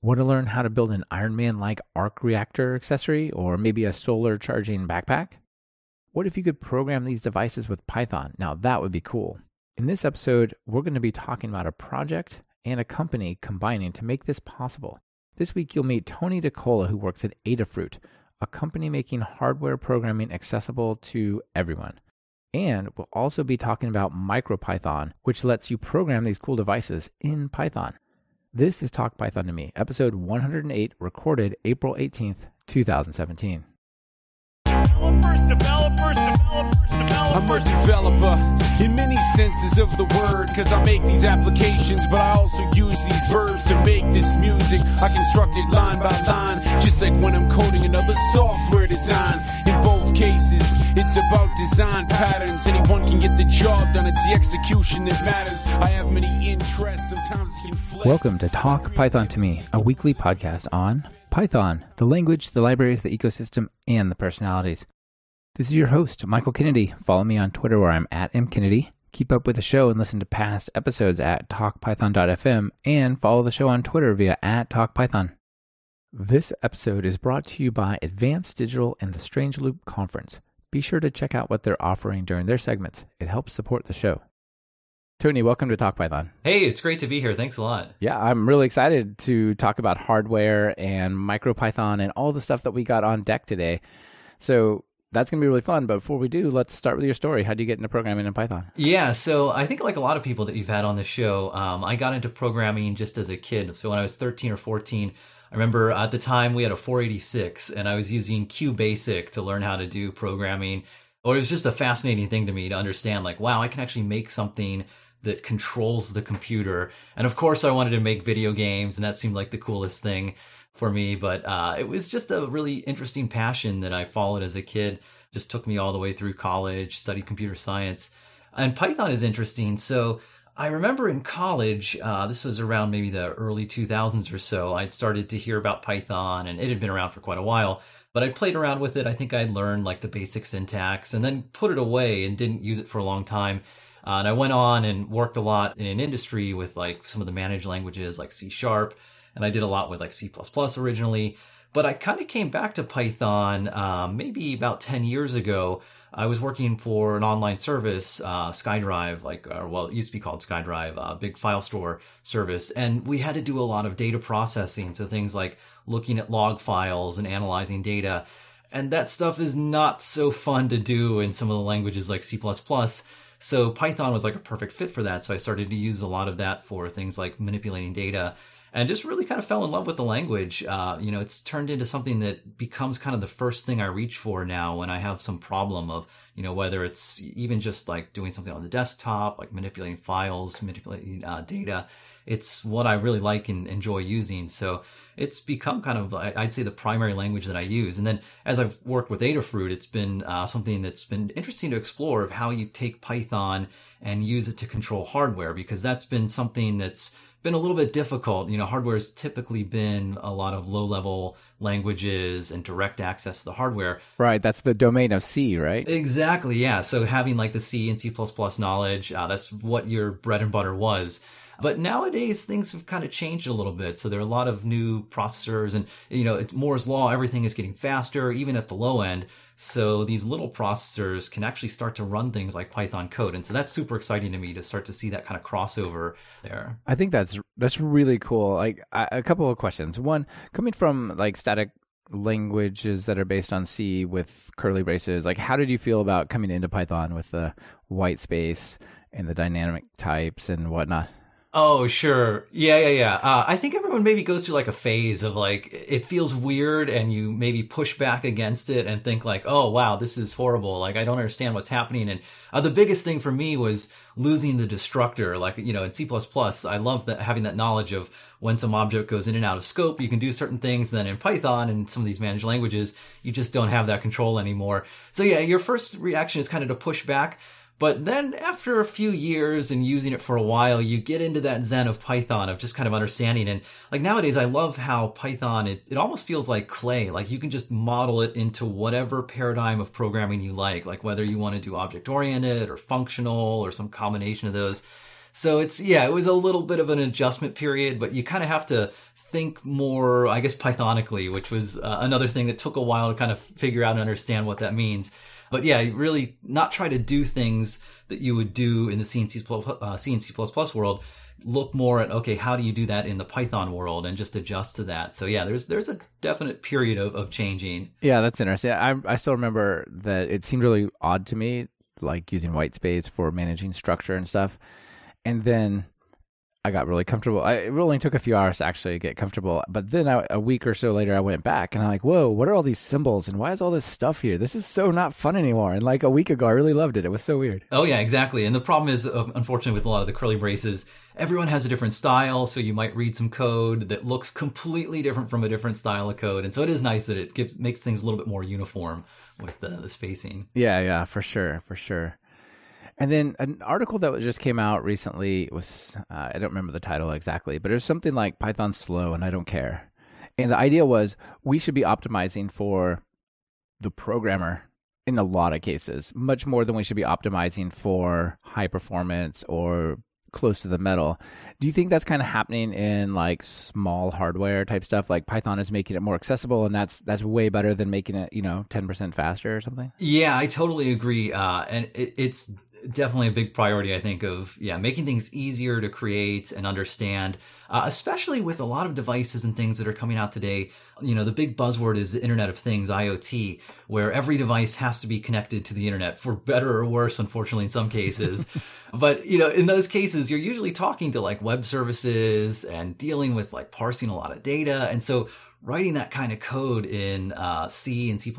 Want to learn how to build an Iron Man-like arc reactor accessory or maybe a solar charging backpack? What if you could program these devices with Python? Now that would be cool. In this episode, we're going to be talking about a project and a company combining to make this possible. This week, you'll meet Tony DiCola, who works at Adafruit, a company making hardware programming accessible to everyone. And we'll also be talking about MicroPython, which lets you program these cool devices in Python. This is Talk Python to Me, episode 108, recorded April 18th, 2017. I'm a developer in many senses of the word, because I make these applications, but I also use these verbs to make this music. I construct it line by line, just like when I'm coding another software design. In both cases, it's about design patterns. Anyone can get the job done, it's the execution that matters. I have many interests, sometimes conflicts. Welcome to Talk Python to Me, a weekly podcast on Python, the language, the libraries, the ecosystem, and the personalities. This is your host, Michael Kennedy. Follow me on Twitter where I'm at mkennedy. Keep up with the show and listen to past episodes at talkpython.fm and follow the show on Twitter via at talkpython. This episode is brought to you by Advanced Digital and the Strange Loop Conference. Be sure to check out what they're offering during their segments. It helps support the show. Tony, welcome to Talk Python. Hey, it's great to be here. Thanks a lot. Yeah, I'm really excited to talk about hardware and MicroPython and all the stuff that we got on deck today. So that's going to be really fun. But before we do, let's start with your story. How do you get into programming in Python? Yeah, so I think like a lot of people that you've had on the show, I got into programming just as a kid. So when I was 13 or 14, I remember at the time we had a 486 and I was using QBasic to learn how to do programming. Or it was just a fascinating thing to me to understand, like, wow, I can actually make something that controls the computer. And of course I wanted to make video games, and that seemed like the coolest thing for me, but it was just a really interesting passion that I followed as a kid. Just took me all the way through college, studied computer science. And Python is interesting. So I remember in college, this was around maybe the early 2000s or so, I'd started to hear about Python, and it had been around for quite a while, but I played around with it. I think I'd learned like the basic syntax and then put it away and didn't use it for a long time. And I went on and worked a lot in industry with like some of the managed languages like C#, and I did a lot with like C++ originally. But I kind of came back to Python maybe about 10 years ago. I was working for an online service, SkyDrive, well, it used to be called SkyDrive, a big file store service. And we had to do a lot of data processing. So things like looking at log files and analyzing data. And that stuff is not so fun to do in some of the languages like C++. So Python was like a perfect fit for that. So I started to use a lot of that for things like manipulating data and just really kind of fell in love with the language. You know, it's turned into something that becomes kind of the first thing I reach for now when I have some problem of, you know, whether it's even just like doing something on the desktop, like manipulating files, manipulating data. It's what I really like and enjoy using. So it's become kind of, I'd say, the primary language that I use. And then as I've worked with Adafruit, it's been something that's been interesting to explore of how you take Python and use it to control hardware, because that's been something that's been a little bit difficult. You know, hardware has typically been a lot of low-level languages and direct access to the hardware. Right, that's the domain of C, right? Exactly, yeah. So having like the C and C++ knowledge, that's what your bread and butter was. But nowadays, things have kind of changed a little bit. So there are a lot of new processors and, you know, it's Moore's Law, everything is getting faster, even at the low end. So these little processors can actually start to run things like Python code. And so that's super exciting to me to start to see that kind of crossover there. I think that's really cool. Like a couple of questions. One, coming from like static languages that are based on C with curly braces, like how did you feel about coming into Python with the white space and the dynamic types and whatnot? Oh, sure. Yeah. I think everyone maybe goes through like a phase of like, it feels weird and you maybe push back against it and think like, oh, wow, this is horrible. Like, I don't understand what's happening. And the biggest thing for me was losing the destructor. Like, you know, in C++, I love that, having that knowledge of when some object goes in and out of scope, you can do certain things. Then in Python and some of these managed languages, you just don't have that control anymore. So yeah, your first reaction is kind of to push back. But then after a few years and using it for a while, you get into that zen of Python, of just kind of understanding. And like nowadays, I love how Python, it almost feels like clay. Like you can just model it into whatever paradigm of programming you like whether you want to do object-oriented or functional or some combination of those. So it's, yeah, it was a little bit of an adjustment period, but you kind of have to think more, I guess, Pythonically, which was another thing that took a while to kind of figure out and understand what that means. But yeah, really not try to do things that you would do in the C and C++, world. Look more at, okay, how do you do that in the Python world, and just adjust to that. So yeah, there's a definite period of changing. Yeah, that's interesting. I still remember that it seemed really odd to me, like using whitespace for managing structure and stuff. And then I got really comfortable. It only took a few hours to actually get comfortable. But then a week or so later, I went back and I'm like, whoa, what are all these symbols? And why is all this stuff here? This is so not fun anymore. And like a week ago, I really loved it. It was so weird. Oh, yeah, exactly. And the problem is, unfortunately, with a lot of the curly braces, everyone has a different style. So you might read some code that looks completely different from a different style of code. And so it is nice that it makes things a little bit more uniform with the spacing. Yeah, for sure, for sure. And then an article that just came out recently was, I don't remember the title exactly, but it was something like Python's slow and I don't care. And the idea was we should be optimizing for the programmer in a lot of cases, much more than we should be optimizing for high performance or close to the metal. Do you think that's kind of happening in like small hardware type stuff? Like Python is making it more accessible, and that's way better than making it, 10% faster or something? Yeah, I totally agree. And it's definitely a big priority, I think, of making things easier to create and understand, especially with a lot of devices and things that are coming out today. The big buzzword is the Internet of Things, IoT, where every device has to be connected to the internet, for better or worse, unfortunately, in some cases. But, in those cases, you're usually talking to like web services and dealing with like parsing a lot of data. And so writing that kind of code in C and C++,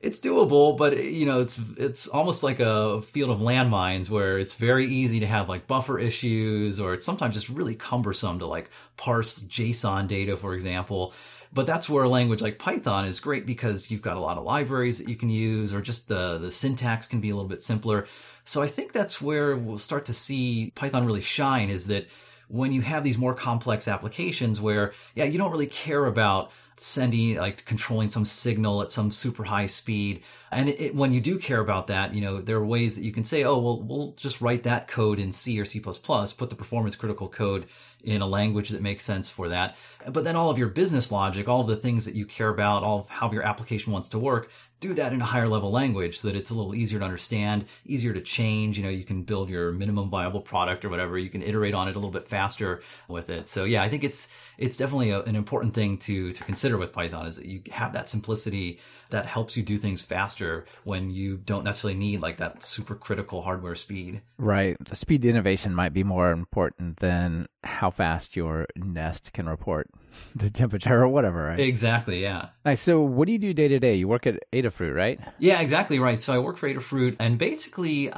it's doable, but it's almost like a field of landmines where it's very easy to have like buffer issues, or it's sometimes just really cumbersome to like parse JSON data, for example. But that's where a language like Python is great, because you've got a lot of libraries that you can use, or just the syntax can be a little bit simpler. So I think that's where we'll start to see Python really shine, is that when you have these more complex applications where, you don't really care about sending, like controlling some signal at some super high speed. And when you do care about that, there are ways that you can say, oh, well, we'll just write that code in C or C++, put the performance critical code in a language that makes sense for that. But then all of your business logic, all of the things that you care about, all of how your application wants to work, do that in a higher level language so that it's a little easier to understand, easier to change. You can build your minimum viable product or whatever. You can iterate on it a little bit faster with it. So yeah, I think it's definitely an important thing to consider with Python, is that you have that simplicity that helps you do things faster when you don't necessarily need like that super critical hardware speed. Right. The speed to innovation might be more important than how fast your Nest can report the temperature or whatever, right? Exactly, yeah. Nice. So what do you do day to day? You work at Adafruit, right? Yeah, exactly right. So I work for Adafruit, and basically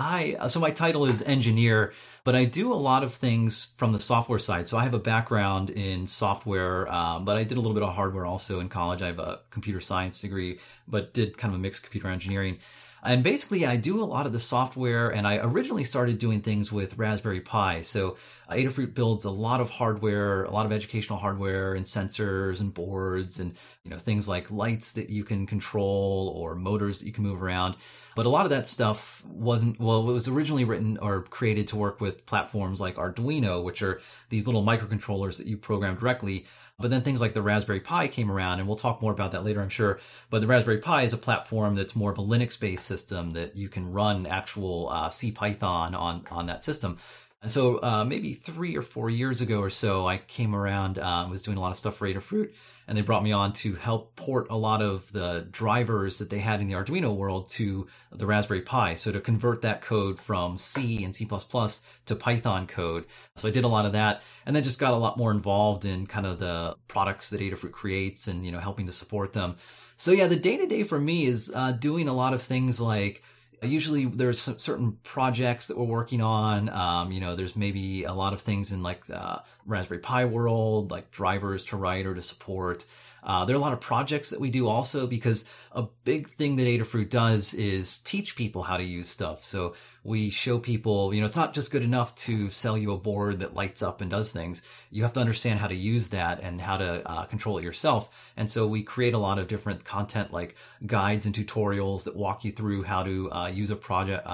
so my title is engineer, but I do a lot of things from the software side. So I have a background in software, but I did a little bit of hardware also in college. I have a computer science degree, but did kind of a mixed computer engineering. And basically, I do a lot of the software, and I originally started doing things with Raspberry Pi. So Adafruit builds a lot of hardware, a lot of educational hardware and sensors and boards and things like lights that you can control or motors that you can move around. But a lot of that stuff it was originally written or created to work with platforms like Arduino, which are these little microcontrollers that you program directly. But then things like the Raspberry Pi came around, and we'll talk more about that later, I'm sure. But the Raspberry Pi is a platform that's more of a Linux-based system that you can run actual C Python on that system. And so maybe 3 or 4 years ago or so, I came around and was doing a lot of stuff for Adafruit, and they brought me on to help port a lot of the drivers that they had in the Arduino world to the Raspberry Pi. So to convert that code from C and C++ to Python code. So I did a lot of that, and then just got a lot more involved in kind of the products that Adafruit creates and, helping to support them. So yeah, the day-to-day for me is doing a lot of things like, usually there's certain projects that we're working on. There's maybe a lot of things in like the Raspberry Pi world, like drivers to write or to support. There are a lot of projects that we do also, because a big thing that Adafruit does is teach people how to use stuff. So we show people, you know, it's not just good enough to sell you a board that lights up and does things. You have to understand how to use that and how to control it yourself. And so we create a lot of different content like guides and tutorials that walk you through how to use a product,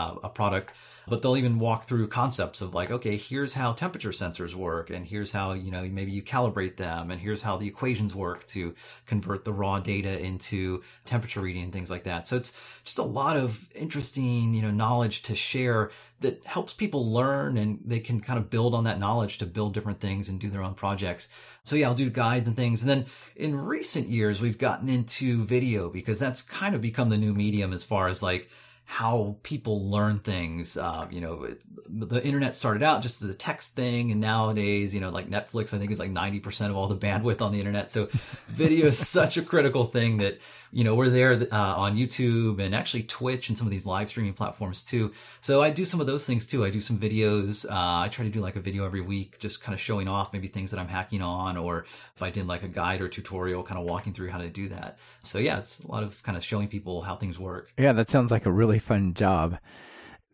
but they'll even walk through concepts of like, okay, here's how temperature sensors work, and here's how, you know, maybe you calibrate them, and here's how the equations work to convert the raw data into temperature reading and things like that. So it's just a lot of interesting, you know, knowledge to share that helps people learn, and they can kind of build on that knowledge to build different things and do their own projects. So yeah, I'll do guides and things. And then in recent years, we've gotten into video, because that's kind of become the new medium as far as like how people learn things. You know, the internet started out just as a text thing, and nowadays, you know, like Netflix, I think, is like 90% of all the bandwidth on the internet. So video is such a critical thing that, you know, we're there on YouTube and actually Twitch and some of these live streaming platforms too. So I do some of those things too. I do some videos. I try to do like a video every week, just kind of showing off maybe things that I'm hacking on, or if I did like a guide or tutorial, kind of walking through how to do that. So yeah, it's a lot of kind of showing people how things work. Yeah, that sounds like a really fun job.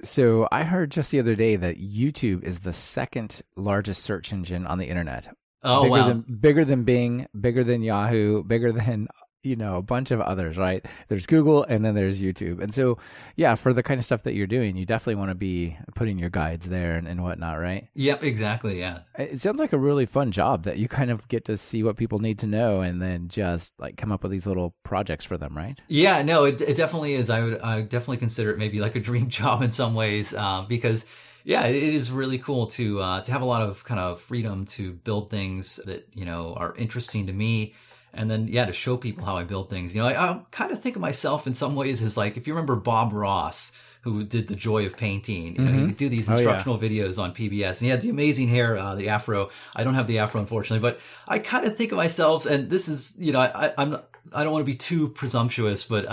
So I heard just the other day that YouTube is the second largest search engine on the internet. Oh, bigger, wow. Bigger than Bing, bigger than Yahoo, bigger than, you know, a bunch of others, right? There's Google, and then there's YouTube. And so, yeah, for the kind of stuff that you're doing, you definitely want to be putting your guides there and whatnot, right? Yep, exactly, yeah. It sounds like a really fun job that you kind of get to see what people need to know and then just like come up with these little projects for them, right? Yeah, no, it definitely is. I would definitely consider it maybe like a dream job in some ways, because yeah, it is really cool to have a lot of kind of freedom to build things that, you know, are interesting to me. And then, yeah, to show people how I build things. You know, I kind of think of myself in some ways as like, if you remember Bob Ross, who did The Joy of Painting, you know, he would do these instructional videos on PBS, and he had the amazing hair, the afro. I don't have the afro, unfortunately, but I kind of think of myself, and this is, you know, I don't want to be too presumptuous, but,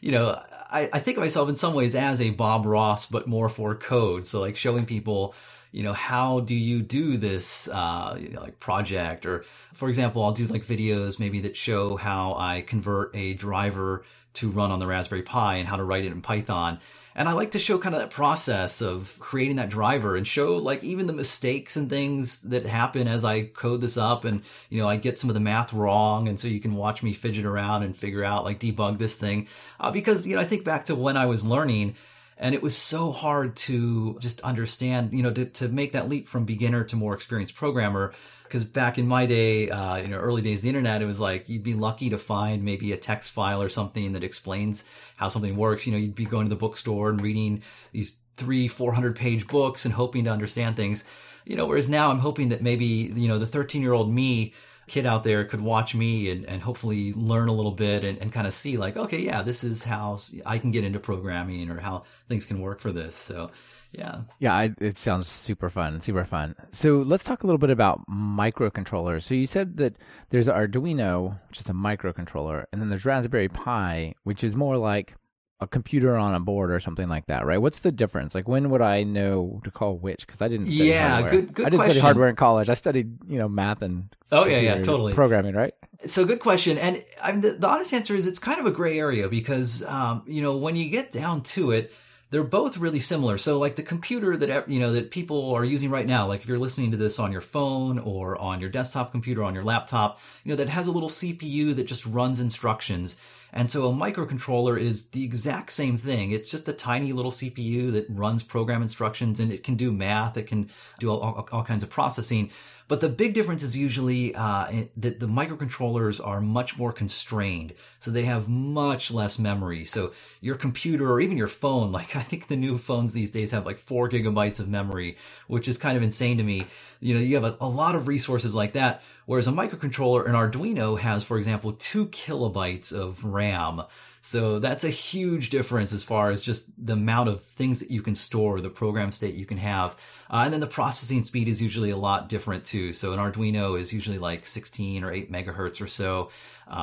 you know, I think of myself in some ways as a Bob Ross, but more for code. So like showing people, you know, how do you do this, you know, like project? Or for example, I'll do like videos maybe that show how I convert a driver to run on the Raspberry Pi and how to write it in Python. And I like to show kind of that process of creating that driver and show like even the mistakes and things that happen as I code this up. And, you know, I get some of the math wrong. And so you can watch me fidget around and figure out like debug this thing, because, you know, I think back to when I was learning, and it was so hard to just understand, you know, to make that leap from beginner to more experienced programmer. Because back in my day, you know, early days of the internet, it was like you'd be lucky to find maybe a text file or something that explains how something works. You know, you'd be going to the bookstore and reading these 300-400-page books and hoping to understand things. You know, whereas now I'm hoping that maybe, you know, the 13-year-old me kid out there could watch me and hopefully learn a little bit and kind of see like, okay, yeah, this is how I can get into programming, or how things can work for this. So yeah. Yeah, it sounds super fun, super fun. So let's talk a little bit about microcontrollers. So you said that there's Arduino, which is a microcontroller, and then there's Raspberry Pi, which is more like a computer on a board or something like that, right? What's the difference? Like, when would I know to call which? Because I didn't study hardware. Good I didn't question. Study hardware in college. I studied, you know, math and totally programming, right? So good question. And I mean, the honest answer is it's kind of a gray area, because, you know, when you get down to it, they're both really similar. So like the computer that, you know, that people are using right now, like if you're listening to this on your phone or on your desktop computer, on your laptop, you know, that has a little CPU that just runs instructions. And so a microcontroller is the exact same thing. It's just a tiny little CPU that runs program instructions, and it can do math. It can do all kinds of processing. But the big difference is usually that the microcontrollers are much more constrained. So they have much less memory. So your computer or even your phone, like I think the new phones these days have like 4 gigabytes of memory, which is kind of insane to me. You know, you have a lot of resources like that. Whereas a microcontroller, an Arduino, has, for example, 2 kilobytes of RAM. So that's a huge difference as far as just the amount of things that you can store, the program state you can have. And then the processing speed is usually a lot different too. So an Arduino is usually like 16 or 8 megahertz or so,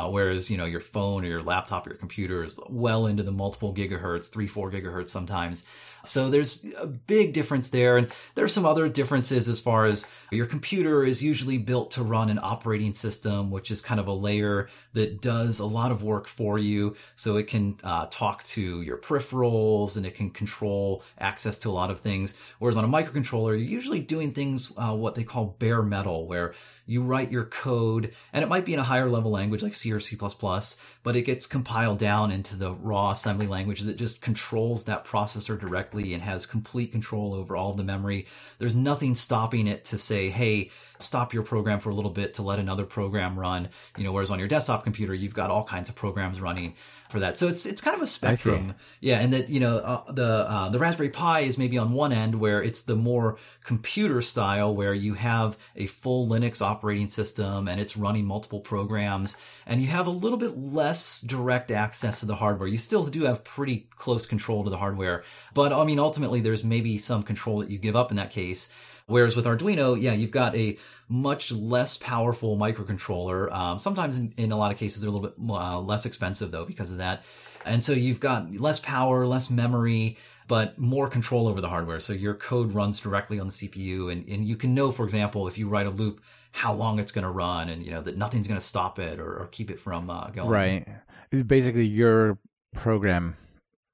whereas, you know, your phone or your laptop or your computer is well into the multiple gigahertz, 3-4 gigahertz sometimes. So there's a big difference there. And there are some other differences as far as your computer is usually built to run an operating system, which is kind of a layer that does a lot of work for you. So it can talk to your peripherals and it can control access to a lot of things. Whereas on a microcontroller, you're usually doing things what they call bare metal, where you write your code and it might be in a higher level language like C or C++, but it gets compiled down into the raw assembly language that just controls that processor directly and has complete control over all the memory. There's nothing stopping it to say, hey, stop your program for a little bit to let another program run, you know, whereas on your desktop computer, you've got all kinds of programs running for that. So it's kind of a spectrum. Yeah. And that, you know, the Raspberry Pi is maybe on one end where it's the more computer style where you have a full Linux operating system and it's running multiple programs and you have a little bit less direct access to the hardware. You still do have pretty close control to the hardware, but I mean, ultimately there's maybe some control that you give up in that case. Whereas with Arduino, yeah, you've got a much less powerful microcontroller. Sometimes in a lot of cases, they're a little bit less expensive though because of that. And so you've got less power, less memory, but more control over the hardware. So your code runs directly on the CPU and you can know, for example, if you write a loop, how long it's going to run and, you know, that nothing's going to stop it or keep it from going. Right. It's basically your program.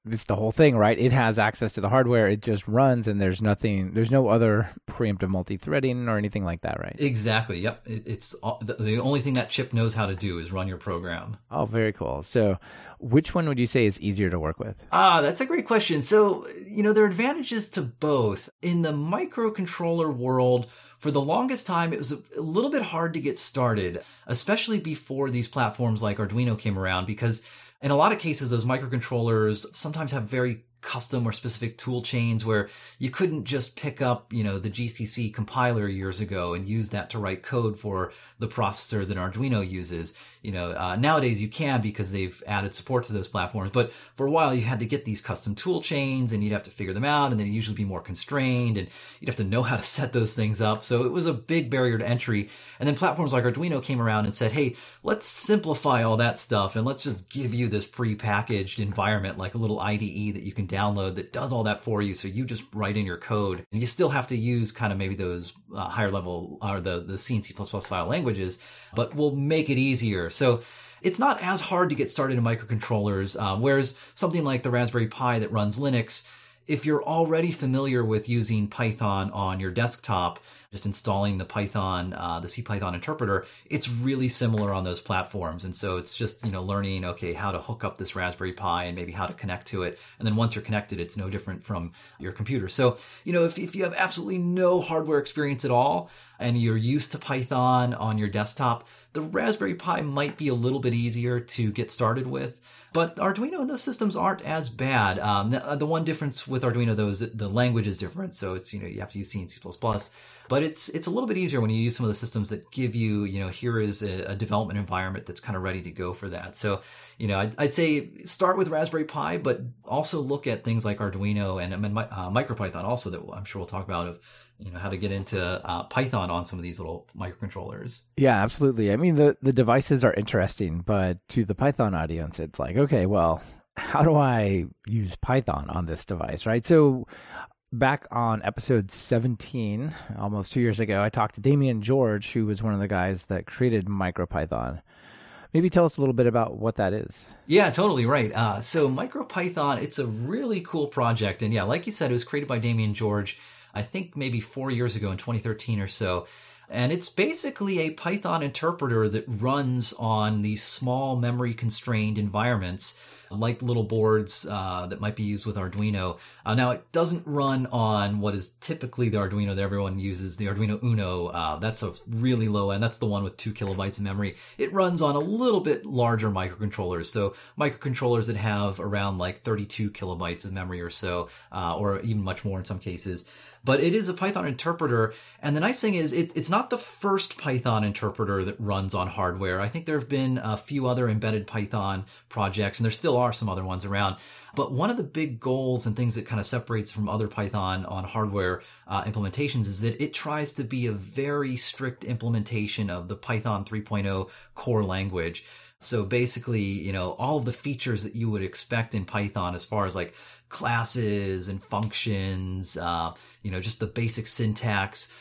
It's the whole thing, right? It has access to the hardware. It just runs and there's nothing, there's no other preemptive multi-threading or anything like that, right? Exactly. Yep. It's all, the only thing that chip knows how to do is run your program. Oh, very cool. So which one would you say is easier to work with? That's a great question. So, you know, there are advantages to both. In the microcontroller world, for the longest time, it was a little bit hard to get started, especially before these platforms like Arduino came around, because in a lot of cases, those microcontrollers sometimes have very custom or specific tool chains where you couldn't just pick up, you know, the GCC compiler years ago and use that to write code for the processor that Arduino uses. You know, nowadays you can because they've added support to those platforms. But for a while, you had to get these custom tool chains and you'd have to figure them out and then you'd usually be more constrained and you'd have to know how to set those things up. So it was a big barrier to entry. And then platforms like Arduino came around and said, hey, let's simplify all that stuff and let's just give you this pre-packaged environment, like a little IDE that you can download that does all that for you. So you just write in your code and you still have to use kind of maybe those higher level or the C and C++ style languages, but we'll make it easier. So it's not as hard to get started in microcontrollers, whereas something like the Raspberry Pi that runs Linux, if you're already familiar with using Python on your desktop, just installing the Python, the CPython interpreter, it's really similar on those platforms. And so it's just, you know, learning, okay, how to hook up this Raspberry Pi and maybe how to connect to it. And then once you're connected, it's no different from your computer. So, you know, if you have absolutely no hardware experience at all, and you're used to Python on your desktop, the Raspberry Pi might be a little bit easier to get started with. But Arduino and those systems aren't as bad. The one difference with Arduino, though, is that the language is different. So it's, you know, you have to use C and C++. But it's a little bit easier when you use some of the systems that give you, you know, here is a development environment that's kind of ready to go for that. So, you know, I'd say start with Raspberry Pi, but also look at things like Arduino and MicroPython also that I'm sure we'll talk about of, you know, how to get into Python on some of these little microcontrollers. Yeah, absolutely. I mean, the devices are interesting, but to the Python audience, it's like, okay, well, how do I use Python on this device, right? So back on episode 17, almost 2 years ago, I talked to Damian George, who was one of the guys that created MicroPython. Maybe tell us a little bit about what that is. Yeah, totally right. So MicroPython, it's a really cool project. And yeah, like you said, it was created by Damian George, I think maybe 4 years ago in 2013 or so. And it's basically a Python interpreter that runs on these small memory constrained environments, like little boards that might be used with Arduino. Now, it doesn't run on what is typically the Arduino that everyone uses, the Arduino Uno. That's a really low end. That's the one with 2 kilobytes of memory. It runs on a little bit larger microcontrollers. So microcontrollers that have around like 32 kilobytes of memory or so, or even much more in some cases. but it is a Python interpreter. And the nice thing is it's not the first Python interpreter that runs on hardware. I think there have been a few other embedded Python projects, and there still are some other ones around. But one of the big goals and things that kind of separates from other Python on hardware implementations is that it tries to be a very strict implementation of the Python 3.0 core language. So basically, you know, all of the features that you would expect in Python as far as like classes and functions, you know, just the basic syntax,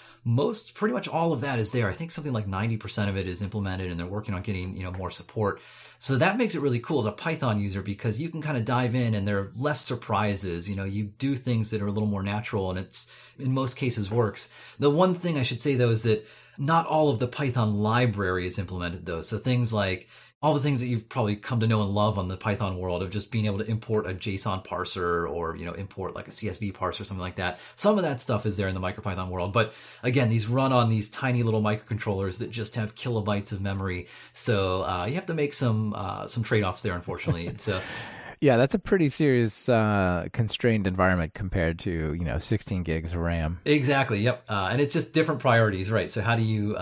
pretty much all of that is there. I think something like 90% of it is implemented, and they're working on getting, you know, more support. So that makes it really cool as a Python user, because you can kind of dive in and there are less surprises. You know, you do things that are a little more natural, and it's in most cases works. The one thing I should say though is that not all of the Python library is implemented though. So things like all the things that you've probably come to know and love on the Python world of just being able to import a JSON parser or, you know, import like a CSV parser or something like that. Some of that stuff is there in the MicroPython world. But again, these run on these tiny little microcontrollers that just have kilobytes of memory. So you have to make some trade-offs there, unfortunately. So, yeah, that's a pretty serious constrained environment compared to, you know, 16 gigs of RAM. Exactly. Yep. And it's just different priorities, right? So how do you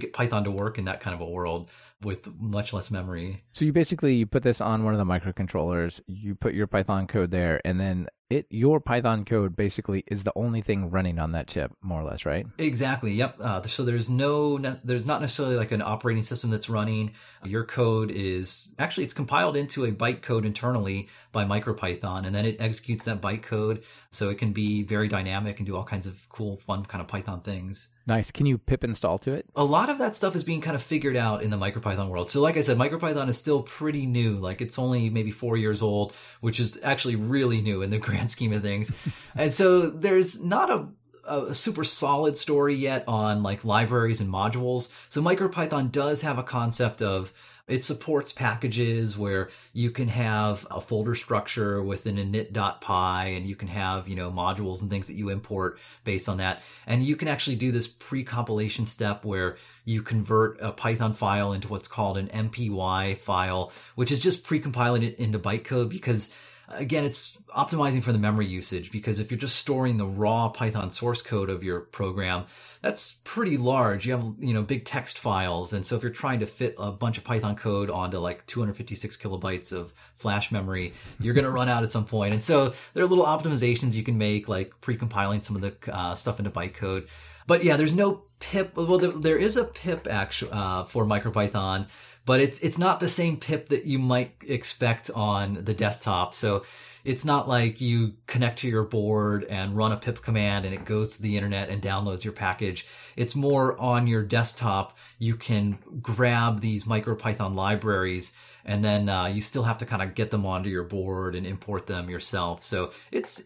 get Python to work in that kind of a world with much less memory? So you put this on one of the microcontrollers, you put your Python code there, and then your Python code basically is the only thing running on that chip, more or less, right? Exactly. Yep. So there's not necessarily like an operating system that's running. Your code is actually, it's compiled into a bytecode internally by MicroPython, and then it executes that bytecode. So it can be very dynamic and do all kinds of cool, fun kind of Python things. Nice. Can you pip install to it? A lot of that stuff is being kind of figured out in the MicroPython world. So like I said, MicroPython is still pretty new. Like it's only maybe 4 years old, which is actually really new in the grand scheme of things. And so there's not a super solid story yet on like libraries and modules. So MicroPython does have a concept of it supports packages where you can have a folder structure within init.py, and you can have, you know, modules and things that you import based on that. And you can actually do this pre-compilation step where you convert a Python file into what's called an MPY file, which is just pre-compiling it into bytecode, because again, it's optimizing for the memory usage, because if you're just storing the raw Python source code of your program, that's pretty large. You have, you know, big text files. And so if you're trying to fit a bunch of Python code onto like 256 kilobytes of flash memory, you're going to run out at some point. And so there are little optimizations you can make, like pre-compiling some of the stuff into bytecode. But yeah, there's no pip. Well, there is a pip actually for MicroPython, but it's not the same pip that you might expect on the desktop. So it's not like you connect to your board and run a pip command and it goes to the internet and downloads your package. It's more on your desktop. You can grab these MicroPython libraries, and then you still have to kind of get them onto your board and import them yourself. So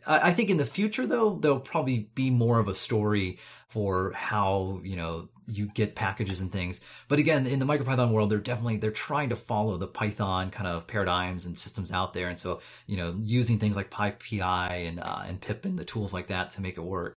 I think in the future, though, there'll probably be more of a story for how, you know, you get packages and things. But again, in the MicroPython world, they're trying to follow the Python kind of paradigms and systems out there. And so, you know, using things like PyPI and pip and the tools like that to make it work.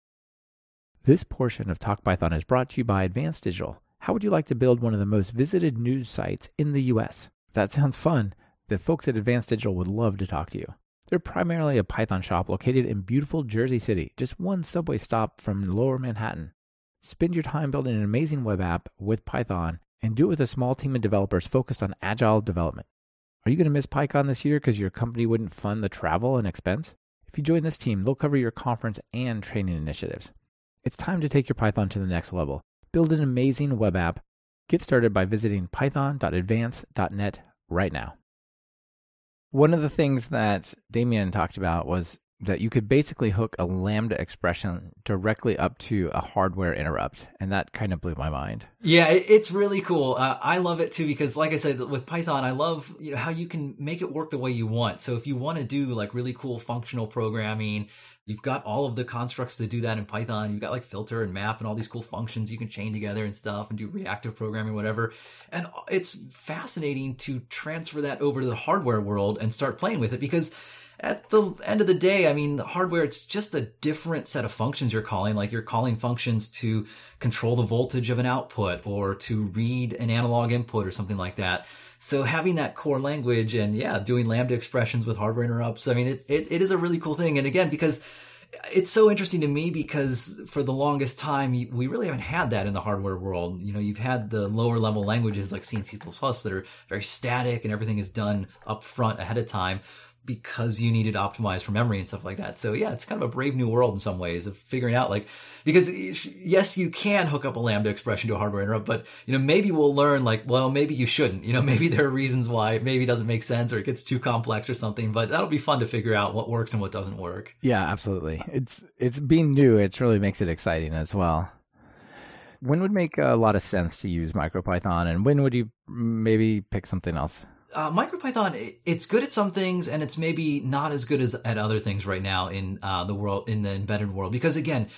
This portion of Talk Python is brought to you by Advanced Digital. How would you like to build one of the most visited news sites in the US? That sounds fun. The folks at Advanced Digital would love to talk to you. They're primarily a Python shop located in beautiful Jersey City, just one subway stop from Lower Manhattan. Spend your time building an amazing web app with Python, and do it with a small team of developers focused on agile development. Are you going to miss PyCon this year because your company wouldn't fund the travel and expense? If you join this team, they'll cover your conference and training initiatives. It's time to take your Python to the next level. Build an amazing web app. Get started by visiting python.advance.net right now. One of the things that Damien talked about was that you could basically hook a Lambda expression directly up to a hardware interrupt. And that kind of blew my mind. Yeah, it's really cool. I love it too, because like I said, with Python, I love, you know, how you can make it work the way you want. So if you want to do like really cool functional programming, you've got all of the constructs to do that in Python. You've got like filter and map and all these cool functions you can chain together and stuff and do reactive programming, whatever. And it's fascinating to transfer that over to the hardware world and start playing with it, because at the end of the day, I mean, the hardware, it's just a different set of functions you're calling. Like you're calling functions to control the voltage of an output or to read an analog input or something like that. So having that core language and, yeah, doing Lambda expressions with hardware interrupts, I mean, it is a really cool thing. And again, because it's so interesting to me because for the longest time, we really haven't had that in the hardware world. You know, you've had the lower level languages like C and C++ that are very static and everything is done up front ahead of time because you need it optimized for memory and stuff like that. So yeah, it's kind of a brave new world in some ways of figuring out like, because yes, you can hook up a Lambda expression to a hardware interrupt, but you know, maybe we'll learn like, well, maybe you shouldn't, you know, maybe there are reasons why maybe it doesn't make sense or it gets too complex or something, but that'll be fun to figure out what works and what doesn't work. Yeah, absolutely. It's being new. It really makes it exciting as well. When would make a lot of sense to use MicroPython and when would you maybe pick something else? MicroPython, it's good at some things and it's maybe not as good as at other things right now in the world, in the embedded world, because again,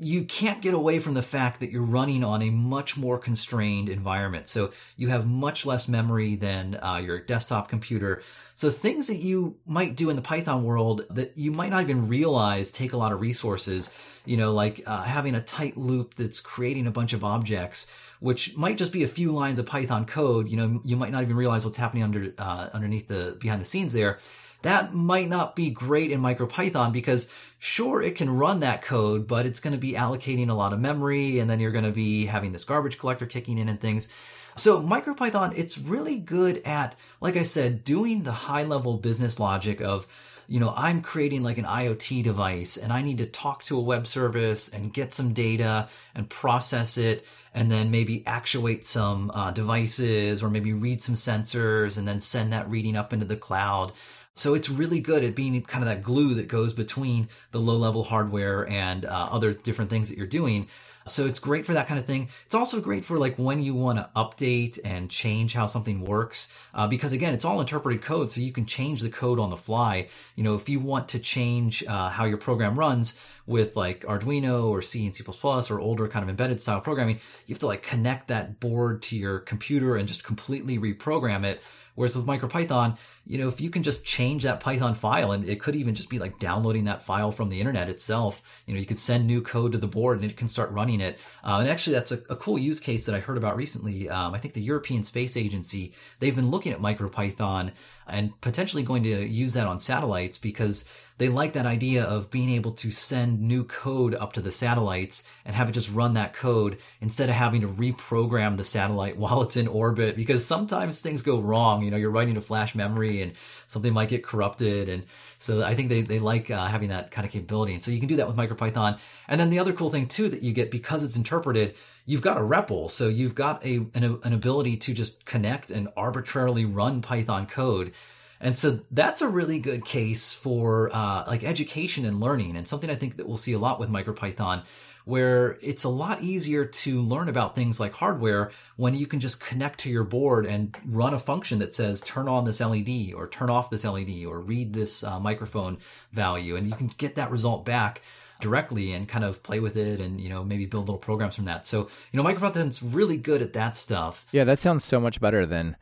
you can't get away from the fact that you're running on a much more constrained environment. So you have much less memory than your desktop computer. So things that you might do in the Python world that you might not even realize take a lot of resources, you know, like having a tight loop that's creating a bunch of objects, which might just be a few lines of Python code. You know, you might not even realize what's happening underneath the behind the scenes there. That might not be great in MicroPython because sure, it can run that code, but it's going to be allocating a lot of memory and then you're going to be having this garbage collector kicking in and things. So MicroPython, it's really good at, like I said, doing the high level business logic of, you know, I'm creating like an IoT device and I need to talk to a web service and get some data and process it and then maybe actuate some devices or maybe read some sensors and then send that reading up into the cloud. So it's really good at being kind of that glue that goes between the low level hardware and other different things that you're doing. So it's great for that kind of thing. It's also great for like when you want to update and change how something works, because again, it's all interpreted code. So you can change the code on the fly. You know, if you want to change how your program runs with like Arduino or C and C++ or older kind of embedded style programming, you have to like connect that board to your computer and just completely reprogram it. Whereas with MicroPython, you know, if you can just change that Python file, and it could even just be like downloading that file from the internet itself, you know, you could send new code to the board and it can start running it. And actually, that's a cool use case that I heard about recently. I think the European Space Agency, they've been looking at MicroPython and potentially going to use that on satellites because they like that idea of being able to send new code up to the satellites and have it just run that code instead of having to reprogram the satellite while it's in orbit, because sometimes things go wrong. You know, you're writing to flash memory and something might get corrupted. And so I think they like having that kind of capability. And so you can do that with MicroPython. And then the other cool thing too that you get because it's interpreted, you've got a REPL. So you've got an ability to just connect and arbitrarily run Python code. And so that's a really good case for like education and learning, and something I think that we'll see a lot with MicroPython, where it's a lot easier to learn about things like hardware when you can just connect to your board and run a function that says turn on this LED or turn off this LED or read this microphone value, and you can get that result back directly and kind of play with it and, you know, maybe build little programs from that. So, you know, MicroPython's really good at that stuff. Yeah, that sounds so much better than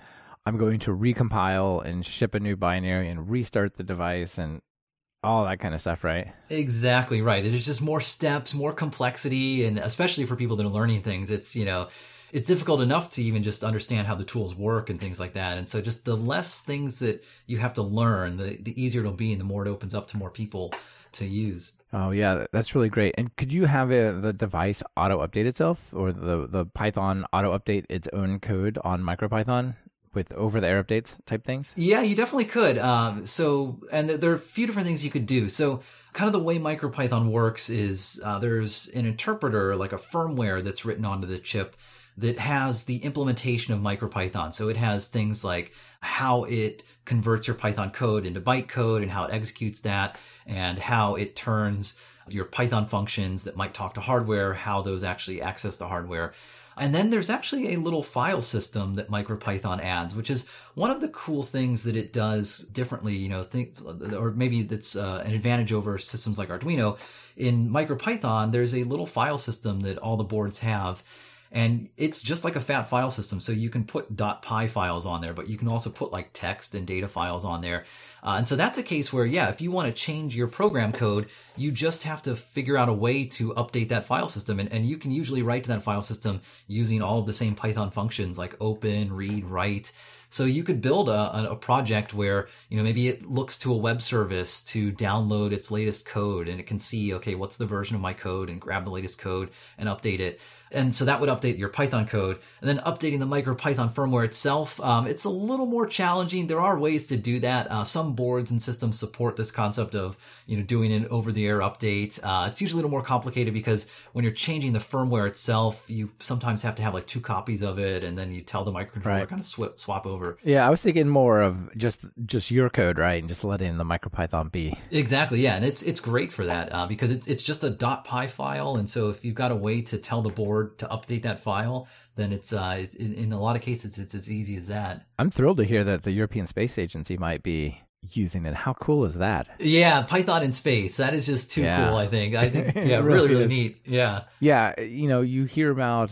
I'm going to recompile and ship a new binary and restart the device and all that kind of stuff, right? Exactly right. There's just more steps, more complexity, and especially for people that are learning things, it's, you know, it's difficult enough to even just understand how the tools work and things like that. And so just the less things that you have to learn, the easier it'll be and the more it opens up to more people to use. Oh yeah, that's really great. And could you have the device auto update itself, or the Python auto update its own code on MicroPython with over-the-air updates type things? Yeah, you definitely could. And there are a few different things you could do. So kind of the way MicroPython works is there's an interpreter, like a firmware that's written onto the chip that has the implementation of MicroPython. So it has things like how it converts your Python code into bytecode and how it executes that and how it turns your Python functions that might talk to hardware, how those actually access the hardware. And then there's actually a little file system that MicroPython adds, which is one of the cool things that it does differently, you know, or maybe that's an advantage over systems like Arduino. In MicroPython, there's a little file system that all the boards have, and it's just like a fat file system. So you can put .py files on there, but you can also put like text and data files on there. And so that's a case where, yeah, if you want to change your program code, you just have to figure out a way to update that file system. And you can usually write to that file system using all of the same Python functions like open, read, write, So you could build a project where, you know, maybe it looks to a web service to download its latest code, and it can see, okay, what's the version of my code, and grab the latest code and update it. And so that would update your Python code. And then updating the MicroPython firmware itself, it's a little more challenging. There are ways to do that. Some boards and systems support this concept of, you know, doing an over-the-air update. It's usually a little more complicated because when you're changing the firmware itself, you sometimes have to have like two copies of it, and then you tell the microcontroller right. kind of swap over. Yeah, I was thinking more of just your code, right, and just letting the MicroPython be. Exactly. Yeah, and it's great for that because it's just a .py file, and so if you've got a way to tell the board to update that file, then it's in a lot of cases it's as easy as that. I'm thrilled to hear that the European Space Agency might be using it. How cool is that? Yeah, Python in space. That is just too cool, I think. Yeah, really neat. Yeah. Yeah, you know, you hear about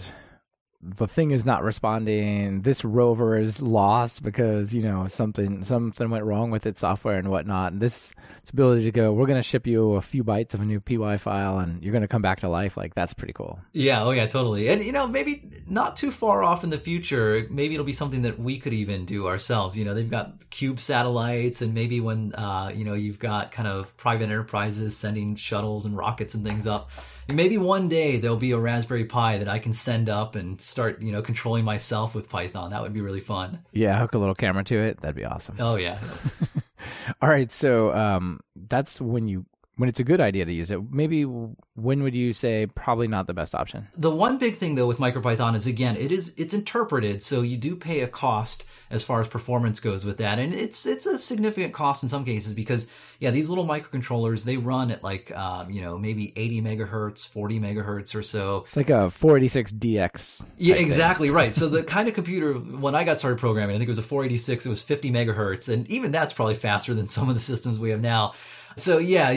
the thing is not responding, this rover is lost because, you know, something went wrong with its software and whatnot. And this ability to go, we're going to ship you a few bytes of a new PY file and you're going to come back to life. Like, that's pretty cool. Yeah. Oh yeah, totally. And, you know, maybe not too far off in the future, maybe it'll be something that we could even do ourselves. You know, they've got cube satellites, and maybe when, you know, you've got kind of private enterprises sending shuttles and rockets and things up, maybe one day there'll be a Raspberry Pi that I can send up and start, you know, controlling myself with Python. That would be really fun. Yeah, hook a little camera to it. That'd be awesome. Oh, yeah. All right. So that's when it's a good idea to use it. Maybe when would you say probably not the best option? The one big thing, though, with MicroPython is, again, it's interpreted. So you do pay a cost as far as performance goes with that. And it's a significant cost in some cases because, yeah, these little microcontrollers, they run at like, you know, maybe 80 megahertz, 40 megahertz or so. It's like a 486DX. Yeah, exactly thing. Right. So the kind of computer, when I got started programming, I think it was a 486, it was 50 megahertz. And even that's probably faster than some of the systems we have now. So yeah,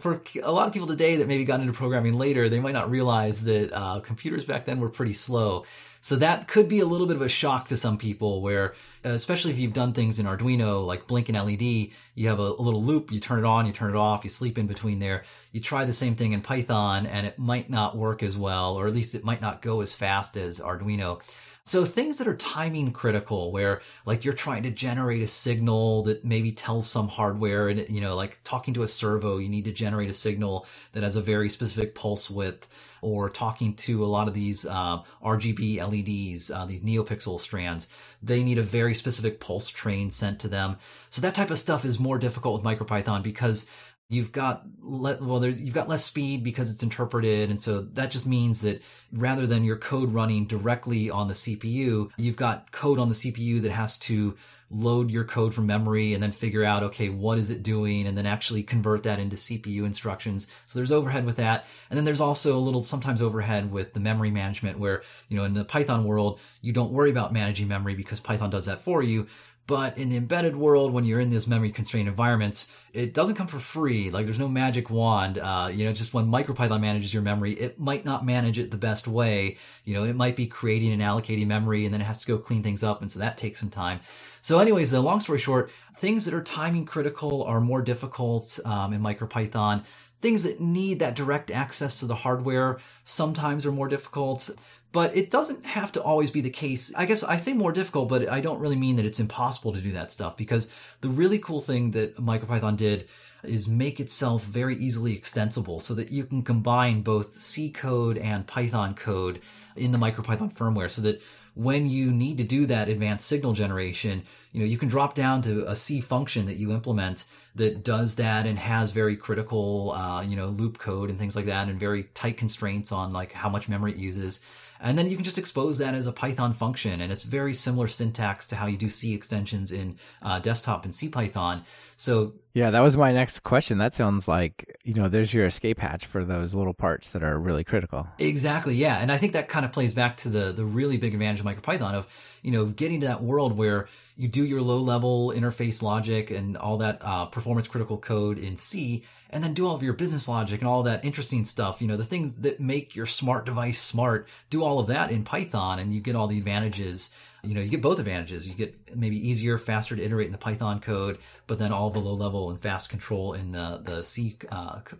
for a lot of people today that maybe got into programming later, they might not realize that computers back then were pretty slow. So that could be a little bit of a shock to some people where, especially if you've done things in Arduino, like blink an LED, you have a little loop, you turn it on, you turn it off, you sleep in between there. You try the same thing in Python and it might not work as well, or at least it might not go as fast as Arduino. So things that are timing critical where like you're trying to generate a signal that maybe tells some hardware, and, you know, like talking to a servo, you need to generate a signal that has a very specific pulse width, or talking to a lot of these RGB LEDs, these NeoPixel strands, they need a very specific pulse train sent to them. So that type of stuff is more difficult with MicroPython because you've got less speed because it's interpreted. And so that just means that rather than your code running directly on the CPU, you've got code on the CPU that has to load your code from memory and then figure out, okay, what is it doing? And then actually convert that into CPU instructions. So there's overhead with that. And then there's also a little sometimes overhead with the memory management where, you know, in the Python world, you don't worry about managing memory because Python does that for you. But in the embedded world, when you're in those memory-constrained environments, it doesn't come for free. Like, there's no magic wand. You know, just when MicroPython manages your memory, it might not manage it the best way. You know, it might be creating and allocating memory, and then it has to go clean things up, and so that takes some time. So anyways, the long story short, things that are timing critical are more difficult in MicroPython. Things that need that direct access to the hardware sometimes are more difficult. But it doesn't have to always be the case. I guess I say more difficult, but I don't really mean that it's impossible to do that stuff, because the really cool thing that MicroPython did is make itself very easily extensible so that you can combine both C code and Python code in the MicroPython firmware so that when you need to do that advanced signal generation, you know, you can drop down to a C function that you implement that does that and has very critical, you know, loop code and things like that, and very tight constraints on like how much memory it uses. And then you can just expose that as a Python function. And it's very similar syntax to how you do C extensions in desktop and CPython. So yeah, that was my next question. That sounds like, you know, there's your escape hatch for those little parts that are really critical. Exactly. Yeah. And I think that kind of plays back to the really big advantage of MicroPython of, you know, getting to that world where you do your low level interface logic and all that performance critical code in C, and then do all of your business logic and all that interesting stuff, you know, the things that make your smart device smart, do all of that in Python, and you get all the advantages you know, you get both advantages. You get maybe easier, faster to iterate in the Python code, but then all the low level and fast control in the C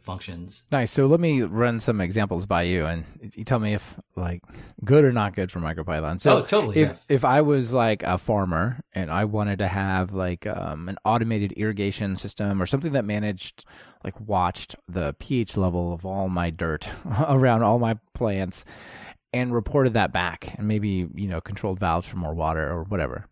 functions. Nice. So let me run some examples by you, and you tell me if like good or not good for MicroPython. So if I was like a farmer and I wanted to have like an automated irrigation system or something that managed, like watched the pH level of all my dirt around all my plants, and reported that back, and maybe, you know, controlled valves for more water or whatever,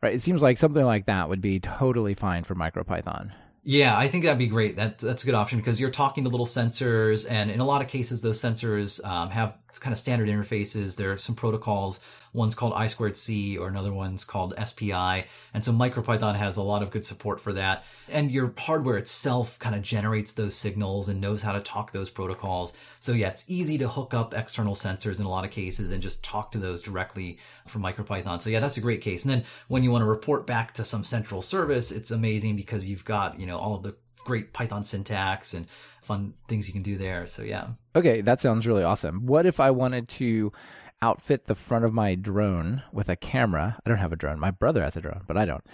right? It seems like something like that would be totally fine for MicroPython. Yeah, I think that'd be great. That's a good option because you're talking to little sensors, and in a lot of cases, those sensors have kind of standard interfaces. There are some protocols. One's called I2C, or another one's called SPI. And so MicroPython has a lot of good support for that. And your hardware itself kind of generates those signals and knows how to talk those protocols. So yeah, it's easy to hook up external sensors in a lot of cases and just talk to those directly from MicroPython. So yeah, that's a great case. And then when you want to report back to some central service, it's amazing because you've got, you know, all of the great Python syntax and fun things you can do there. So yeah. Okay, that sounds really awesome. What if I wanted to outfit the front of my drone with a camera? I don't have a drone. My brother has a drone, but I don't.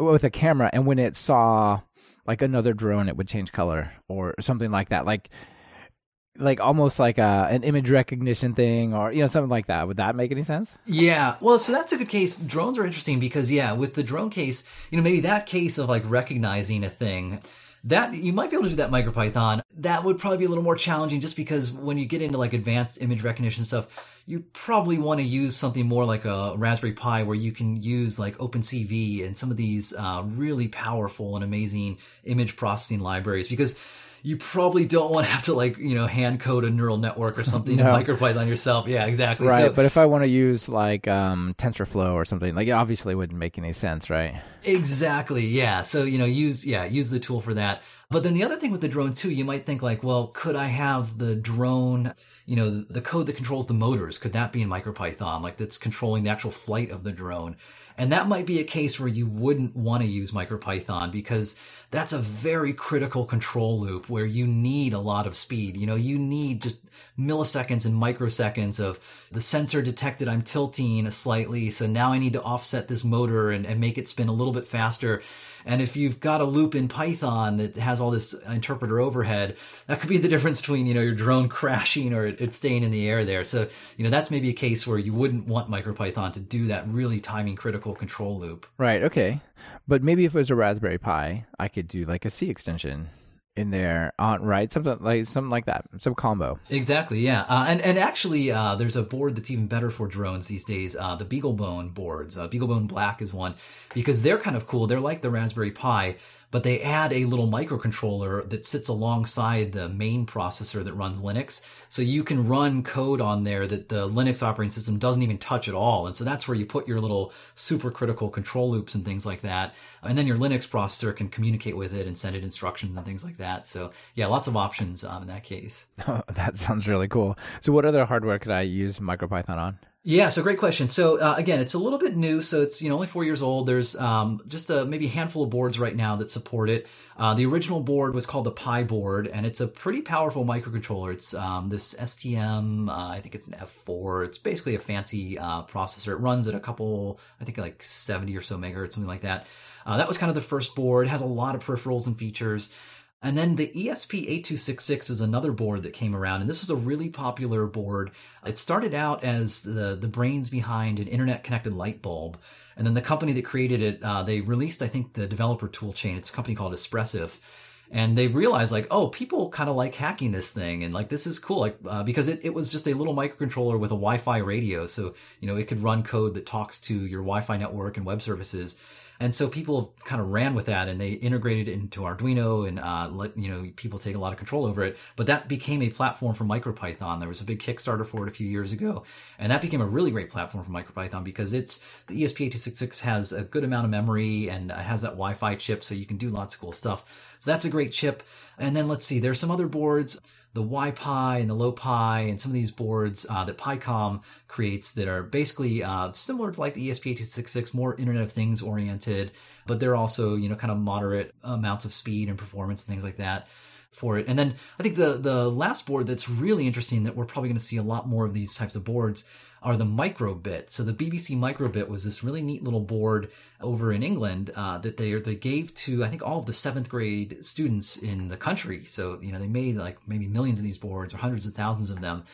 With a camera, and when it saw like another drone, it would change color or something like that. Like almost like an image recognition thing, or, you know, something like that. Would that make any sense? Yeah. Well, so that's a good case. Drones are interesting because, yeah, with the drone case, you know, maybe that case of like recognizing a thing, that you might be able to do that MicroPython. That would probably be a little more challenging just because when you get into like advanced image recognition stuff, you probably want to use something more like a Raspberry Pi where you can use like OpenCV and some of these really powerful and amazing image processing libraries, because you probably don't want to have to, like, you know, hand code a neural network or something in MicroPython yourself. Yeah, exactly. Right. So, but if I want to use like TensorFlow or something, like, it obviously wouldn't make any sense, right? Exactly. Yeah. So, you know, use the tool for that. But then the other thing with the drone too, you might think like, well, could I have the drone, you know, the code that controls the motors, could that be in MicroPython? Like, that's controlling the actual flight of the drone. And that might be a case where you wouldn't want to use MicroPython because that's a very critical control loop where you need a lot of speed. You know, you need just milliseconds and microseconds of the sensor detected I'm tilting slightly, so now I need to offset this motor and make it spin a little bit faster. And if you've got a loop in Python that has all this interpreter overhead, that could be the difference between, you know, your drone crashing or it staying in the air there. So, you know, that's maybe a case where you wouldn't want MicroPython to do that really timing critical control loop. Right. Okay. But maybe if it was a Raspberry Pi, I could do like a C extension in there, right? Something like that, some combo. Exactly, yeah. And actually, there's a board that's even better for drones these days, the BeagleBone boards. BeagleBone Black is one, because they're kind of cool. They're like the Raspberry Pi, but they add a little microcontroller that sits alongside the main processor that runs Linux. So you can run code on there that the Linux operating system doesn't even touch at all. And so that's where you put your little supercritical control loops and things like that. And then your Linux processor can communicate with it and send it instructions and things like that. So yeah, lots of options in that case. Oh, that sounds really cool. So what other hardware could I use MicroPython on? Yeah, so great question. So again, it's a little bit new. So it's, you know, only 4 years old. There's just maybe a handful of boards right now that support it. The original board was called the Pi board, and it's a pretty powerful microcontroller. It's this STM, I think it's an F4. It's basically a fancy processor. It runs at a couple, I think like 70 or so megahertz, something like that. That was kind of the first board. It has a lot of peripherals and features. And then the ESP8266 is another board that came around, and this was a really popular board. It started out as the brains behind an internet-connected light bulb, and then the company that created it, they released, I think, the developer tool chain. It's a company called Espressif. And they realized, like, oh, people kind of like hacking this thing. And, like, this is cool, like, because it was just a little microcontroller with a Wi-Fi radio. So, you know, it could run code that talks to your Wi-Fi network and web services. And so people kind of ran with that, and they integrated it into Arduino and let, you know, people take a lot of control over it. But that became a platform for MicroPython. There was a big Kickstarter for it a few years ago, and that became a really great platform for MicroPython because the ESP8266 has a good amount of memory and it has that Wi-Fi chip, so you can do lots of cool stuff. So that's a great chip. And then let's see, there's some other boards, the Wi-Pi and the Lo-Pi, and some of these boards that PyCom creates that are basically similar to like the ESP8266, more Internet of Things oriented, but they're also, you know, kind of moderate amounts of speed and performance and things like that. for it. And then I think the last board that's really interesting that we're probably going to see a lot more of these types of boards are the microbit. So the BBC microbit was this really neat little board over in England that they gave to, I think, all of the 7th grade students in the country. So, you know, they made like maybe millions of these boards or hundreds of thousands of them.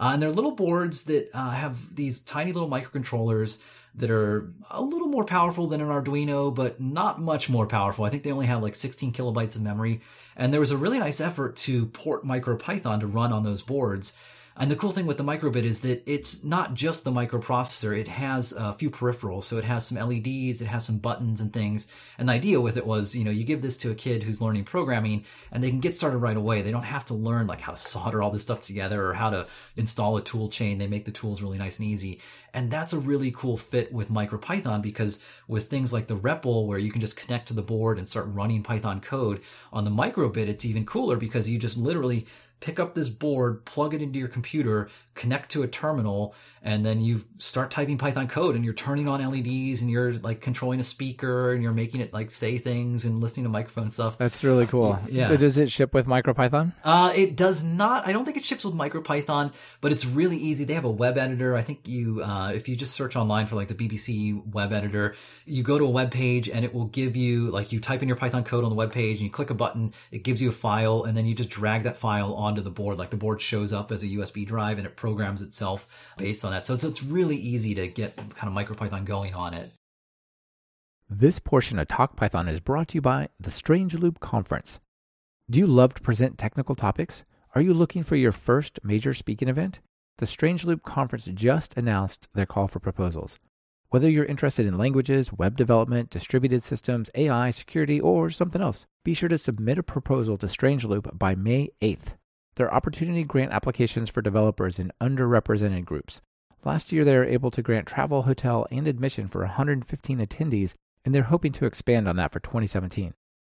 And they're little boards that have these tiny little microcontrollers that are a little more powerful than an Arduino, but not much more powerful. I think they only have like 16 kilobytes of memory. And there was a really nice effort to port MicroPython to run on those boards. And the cool thing with the microbit is that it's not just the microprocessor. It has a few peripherals. So it has some LEDs, it has some buttons and things. And the idea with it was, you know, you give this to a kid who's learning programming and they can get started right away. They don't have to learn like how to solder all this stuff together or how to install a tool chain. They make the tools really nice and easy. And that's a really cool fit with MicroPython, because with things like the REPL, where you can just connect to the board and start running Python code, on the microbit, it's even cooler because you just literally pick up this board, plug it into your computer, connect to a terminal, and then you start typing Python code and you're turning on LEDs and you're like controlling a speaker and you're making it like say things and listening to microphone and stuff. That's really cool. Yeah. Does it ship with MicroPython? It does not. I don't think it ships with MicroPython, but it's really easy. They have a web editor. I think you, if you just search online for like the BBC web editor, you go to a web page and it will give you, like, you type in your Python code on the web page and you click a button, it gives you a file, and then you just drag that file onto the board. Like, the board shows up as a USB drive and it programs itself based on that. So it's really easy to get kind of MicroPython going on it. This portion of Talk Python is brought to you by the Strange Loop Conference. Do you love to present technical topics? Are you looking for your first major speaking event? The Strange Loop Conference just announced their call for proposals. Whether you're interested in languages, web development, distributed systems, AI, security, or something else, be sure to submit a proposal to Strange Loop by May 8th. There are opportunity grant applications for developers in underrepresented groups. Last year, they were able to grant travel, hotel, and admission for 115 attendees, and they're hoping to expand on that for 2017.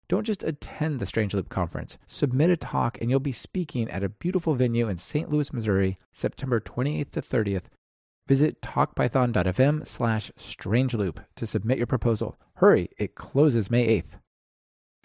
Don't just attend the Strange Loop Conference. Submit a talk, and you'll be speaking at a beautiful venue in St. Louis, Missouri, September 28th to 30th. Visit talkpython.fm/strangeloop to submit your proposal. Hurry, it closes May 8th.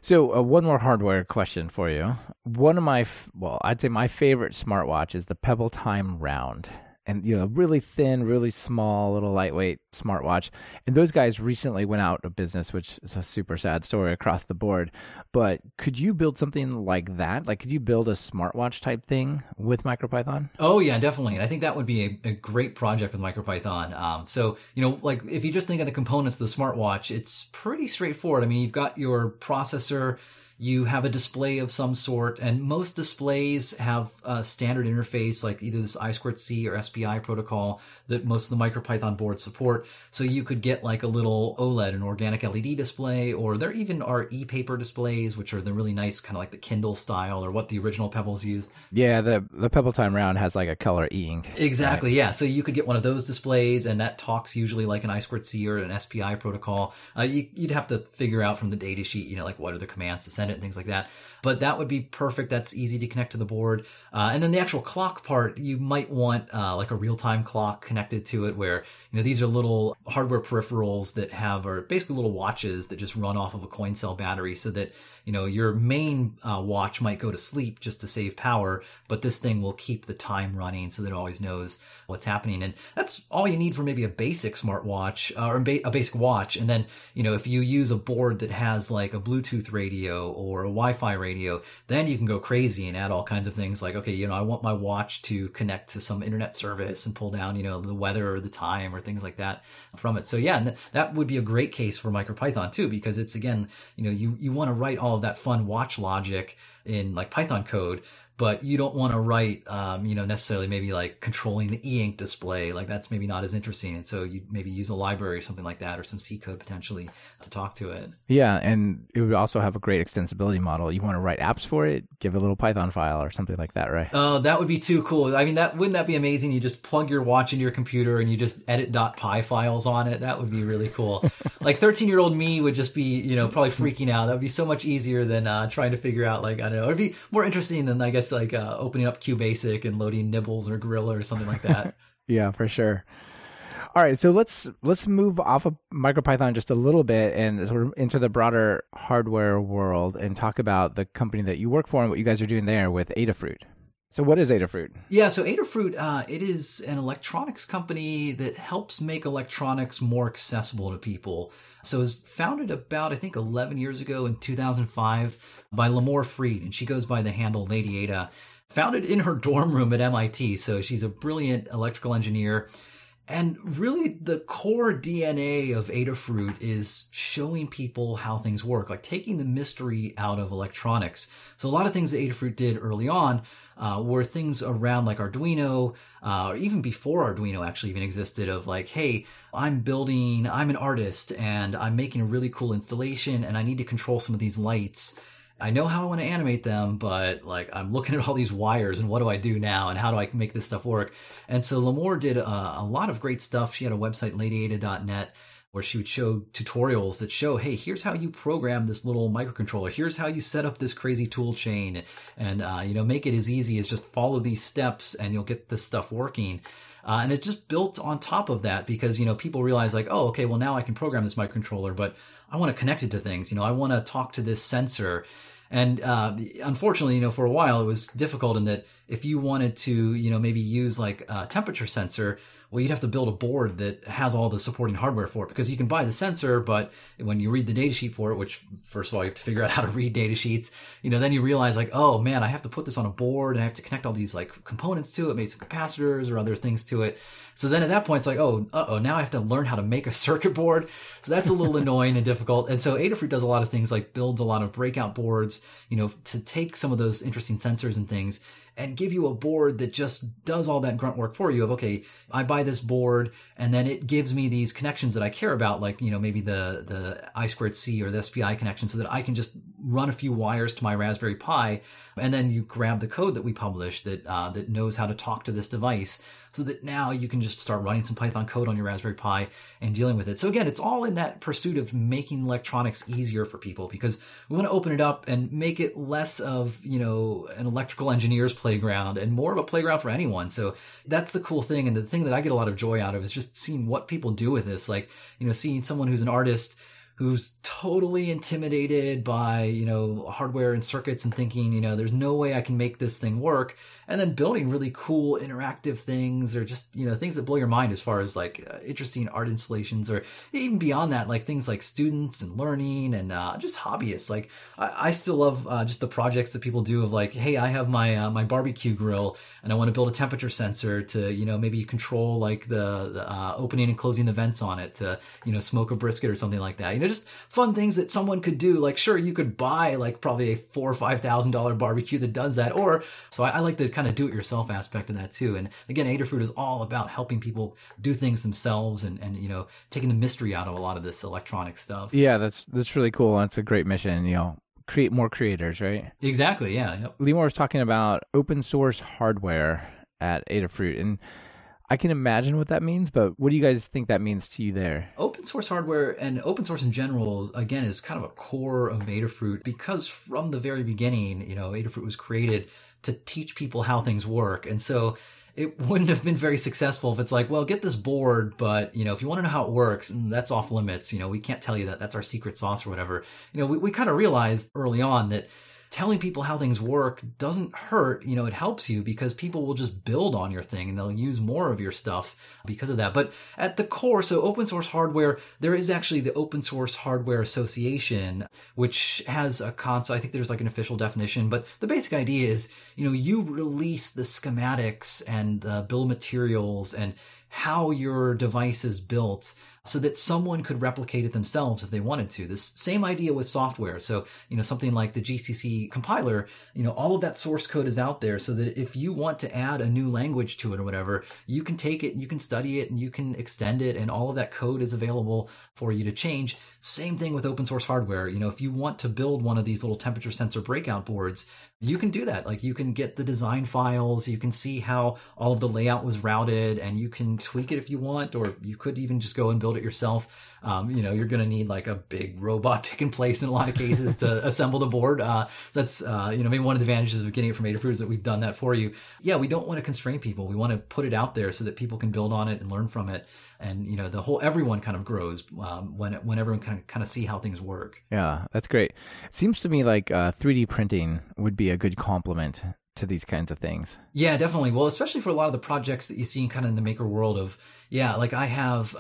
So one more hardware question for you. One of my, well, I'd say my favorite smartwatch is the Pebble Time Round. And, you know, really thin, really small, little lightweight smartwatch. And those guys recently went out of business, which is a super sad story across the board. But could you build something like that? Like, could you build a smartwatch type thing with MicroPython? Oh, yeah, definitely. And I think that would be a great project with MicroPython. So, you know, like, if you just think of the components of the smartwatch, it's pretty straightforward. I mean, you've got your processor. You have a display of some sort, and most displays have a standard interface, like either this I2C or SPI protocol that most of the MicroPython boards support. So you could get like a little OLED, an organic LED display, or there even are e-paper displays, which are the really nice kind of like the Kindle style or what the original Pebbles used. Yeah, the Pebble Time Round has like a color e-ink. Exactly, right? Yeah. So you could get one of those displays, and that talks usually like an I2C or an SPI protocol. You'd have to figure out from the data sheet, you know, like what are the commands to send it and things like that. But that would be perfect. That's easy to connect to the board. And then the actual clock part, you might want like a real-time clock connected to it, where, you know, these are little hardware peripherals that have, or basically little watches that just run off of a coin cell battery, so that, you know, your main watch might go to sleep just to save power, but this thing will keep the time running so that it always knows what's happening. And that's all you need for maybe a basic smartwatch or a basic watch. And then, you know, if you use a board that has like a Bluetooth radio or a Wi-Fi radio, then you can go crazy and add all kinds of things like, okay, you know, I want my watch to connect to some internet service and pull down, you know, the weather or the time or things like that from it. So yeah, and that would be a great case for MicroPython too, because it's, again, you know, you want to write all of that fun watch logic in like Python code, but you don't want to write, you know, necessarily maybe like controlling the e-ink display. Like, that's maybe not as interesting. And so you maybe use a library or something like that, or some C code potentially to talk to it. Yeah. And it would also have a great extensibility model. You want to write apps for it, give a little Python file or something like that, right? Oh, that would be too cool. I mean, wouldn't that be amazing? You just plug your watch into your computer and you just edit .py files on it. That would be really cool. Like 13-year-old me would just be, you know, probably freaking out. That would be so much easier than trying to figure out, like, I don't know, it'd be more interesting than, I guess, like opening up QBasic and loading nibbles or Gorilla or something like that. Yeah, for sure. All right, so let's move off of MicroPython just a little bit and sort of into the broader hardware world and talk about the company that you work for and what you guys are doing there with Adafruit. So what is Adafruit? Yeah, so Adafruit, it is an electronics company that helps make electronics more accessible to people. So it was founded about, I think, 11 years ago in 2005 by Lamore Freed, and she goes by the handle Lady Ada, founded in her dorm room at MIT. So she's a brilliant electrical engineer. And really the core DNA of Adafruit is showing people how things work, like taking the mystery out of electronics. So a lot of things that Adafruit did early on were things around like Arduino, or even before Arduino actually even existed, of like, hey, I'm an artist and I'm making a really cool installation and I need to control some of these lights. I know how I want to animate them, but like I'm looking at all these wires and what do I do now and how do I make this stuff work? And so Lamore did a lot of great stuff. She had a website, LadyAda.net, where she would show tutorials that show, hey, here's how you program this little microcontroller. Here's how you set up this crazy tool chain and you know, make it as easy as just follow these steps and you'll get this stuff working. And it just built on top of that because, you know, people realize like, oh, okay, well now I can program this microcontroller, but I want to connect it to things. You know, I want to talk to this sensor. And unfortunately, you know, for a while it was difficult in that if you wanted to, you know, maybe use like a temperature sensor, well, you'd have to build a board that has all the supporting hardware for it because you can buy the sensor, but when you read the data sheet for it, which first of all, you have to figure out how to read data sheets, you know, then you realize like, oh man, I have to put this on a board and I have to connect all these like components to it, maybe some capacitors or other things to it. So then at that point, it's like, oh, now I have to learn how to make a circuit board. So that's a little annoying and difficult. And so Adafruit does a lot of things like builds a lot of breakout boards, you know, to take some of those interesting sensors and things and give you a board that just does all that grunt work for you of, okay, I buy this board and then it gives me these connections that I care about, like, you know, maybe the I2C or the SPI connection so that I can just run a few wires to my Raspberry Pi. And then you grab the code that we publish that, that knows how to talk to this device so that now you can just start running some Python code on your Raspberry Pi and dealing with it. So again, it's all in that pursuit of making electronics easier for people because we want to open it up and make it less of, you know, an electrical engineer's playground and more of a playground for anyone. So that's the cool thing. And the thing that I get a lot of joy out of is just seeing what people do with this. Like, you know, seeing someone who's an artist who's totally intimidated by, you know, hardware and circuits and thinking, you know, there's no way I can make this thing work. And then building really cool interactive things or just, you know, things that blow your mind as far as like interesting art installations or even beyond that, like things like students and learning and just hobbyists. Like I still love just the projects that people do of like, hey, I have my my barbecue grill and I want to build a temperature sensor to, you know, maybe control like the opening and closing the vents on it to, you know, smoke a brisket or something like that. You know, just fun things that someone could do. Like, sure, you could buy like probably a $4,000 or $5,000 barbecue that does that. Or so I like the kind of do-it-yourself aspect of that too. And again, Adafruit is all about helping people do things themselves and you know, taking the mystery out of a lot of this electronic stuff. Yeah, that's really cool. That's a great mission, you know. Create more creators, right? Exactly, yeah. Yep. Limor was talking about open source hardware at Adafruit. And I can imagine what that means, but what do you guys think that means to you there? Open source hardware and open source in general, again, is kind of a core of Adafruit because from the very beginning, you know, Adafruit was created to teach people how things work. And so it wouldn't have been very successful if it's like, well, get this board, but, you know, if you want to know how it works, that's off limits. You know, we can't tell you that. That's our secret sauce or whatever. You know, we kind of realized early on that telling people how things work doesn't hurt, you know, it helps you because people will just build on your thing and they'll use more of your stuff because of that. But at the core, so open source hardware, there is actually the Open Source Hardware Association, which has a concept. I think there's like an official definition, but the basic idea is, you know, you release the schematics and the bill of materials and how your device is built so that someone could replicate it themselves if they wanted to. This same idea with software. So, you know, something like the GCC compiler, you know, all of that source code is out there so that if you want to add a new language to it or whatever, you can take it and you can study it and you can extend it and all of that code is available for you to change. Same thing with open source hardware. You know, if you want to build one of these little temperature sensor breakout boards, you can do that. Like you can get the design files, you can see how all of the layout was routed and you can tweak it if you want, or you could even just go and build build it yourself. You're going to need like a big robot pick and place in a lot of cases to assemble the board. That's maybe one of the advantages of getting it from Adafruit is that we've done that for you. Yeah, we don't want to constrain people. We want to put it out there so that people can build on it and learn from it. And, you know, the whole, everyone kind of grows when everyone kind of see how things work. Yeah, that's great. It seems to me like 3D printing would be a good complement to these kinds of things. Yeah, definitely. Well, especially for a lot of the projects that you see kind of in the maker world of, yeah, like I have,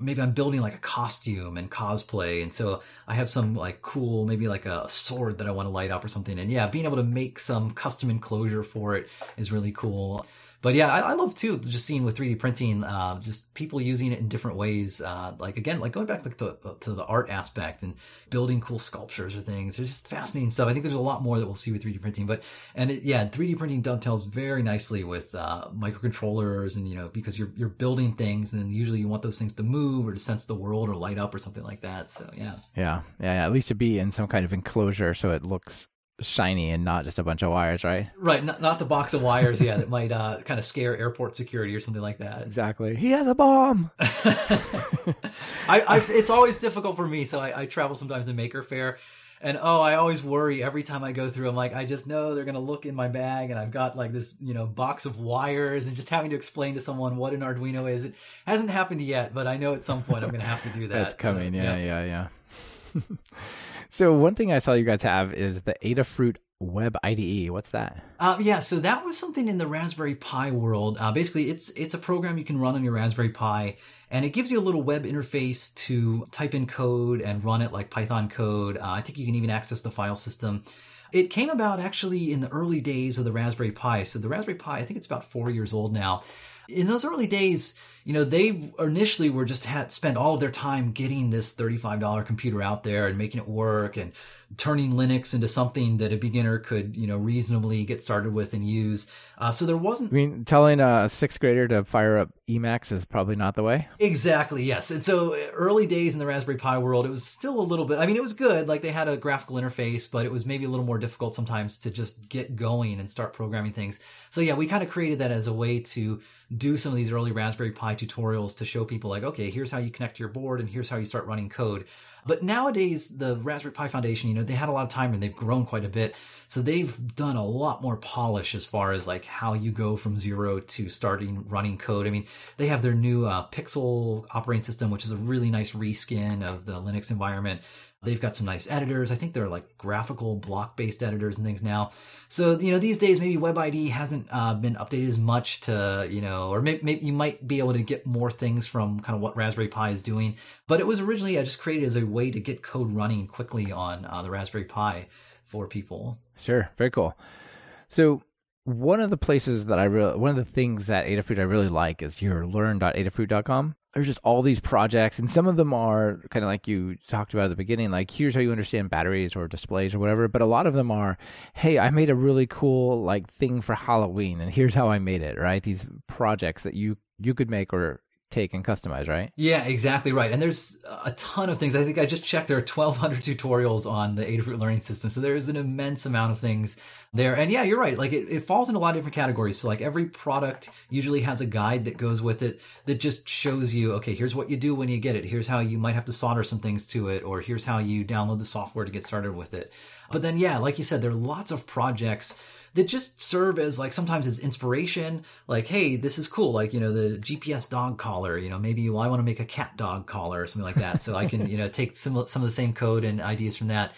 maybe I'm building like a costume and cosplay. And so I have some like cool, maybe like a sword that I want to light up or something. And yeah, being able to make some custom enclosure for it is really cool. But yeah, I love too, just seeing with 3D printing, just people using it in different ways. Going back to the art aspect and building cool sculptures or things. There's just fascinating stuff. I think there's a lot more that we'll see with 3D printing. But 3D printing dovetails very nicely with microcontrollers and, because you're building things and then usually you want those things to move or to sense the world or light up or something like that. So yeah. Yeah. At least to be in some kind of enclosure so it looks shiny and not just a bunch of wires, right? Right, not the box of wires, yeah, that might kind of scare airport security or something like that. Exactly. He has a bomb! It's always difficult for me, so I travel sometimes to Maker Faire, and I always worry every time I go through. I'm like, I just know they're going to look in my bag, and I've got like this, box of wires, and just having to explain to someone what an Arduino is. It hasn't happened yet, but I know at some point I'm going to have to do that. It's coming, so, yeah. So one thing I saw you guys have is the Adafruit Web IDE. What's that? So that was something in the Raspberry Pi world. Basically, it's a program you can run on your Raspberry Pi, and it gives you a little web interface to type in code and run it like Python code. I think you can even access the file system. It came about actually in the early days of the Raspberry Pi. So the Raspberry Pi, I think it's about 4 years old now. In those early days, they initially were just spent all of their time getting this $35 computer out there and making it work and turning Linux into something that a beginner could, reasonably get started with and use. So there wasn't... I mean, telling a sixth grader to fire up Emacs is probably not the way? Exactly, yes. And so early days in the Raspberry Pi world, it was still a little bit... I mean, it was good. Like, they had a graphical interface, but it was maybe a little more difficult sometimes to just get going and start programming things. So yeah, we kind of created that as a way to do some of these early Raspberry Pi tutorials to show people like, okay, here's how you connect to your board and here's how you start running code. But nowadays, the Raspberry Pi Foundation, they had a lot of time and they've grown quite a bit. So they've done a lot more polish as far as like how you go from zero to starting running code. I mean, they have their new Pixel operating system, which is a really nice reskin of the Linux environment. They've got some nice editors. I think they're like graphical block-based editors and things now. So, these days maybe WebID hasn't been updated as much to, or maybe you might be able to get more things from kind of what Raspberry Pi is doing. But it was originally just created as a way to get code running quickly on the Raspberry Pi for people. Sure. Very cool. So one of the things that Adafruit I really like is your learn.adafruit.com. There's just all these projects, and some of them are kind of like you talked about at the beginning, like here's how you understand batteries or displays or whatever. But a lot of them are, hey, I made a really cool like thing for Halloween, and here's how I made it, right? These projects that you could make or take and customize, right? Yeah, exactly right. And there's a ton of things. I think I just checked, there are 1,200 tutorials on the Adafruit learning system. So there's an immense amount of things there. And yeah, you're right. Like it falls in a lot of different categories. So like every product usually has a guide that goes with it that just shows you, okay, here's what you do when you get it. Here's how you might have to solder some things to it, or here's how you download the software to get started with it. But then, yeah, like you said, there are lots of projects that just serve as like sometimes as inspiration, like, hey, this is cool. Like, the GPS dog collar, maybe I want to make a cat dog collar or something like that. So I can, take some of the same code and ideas from that.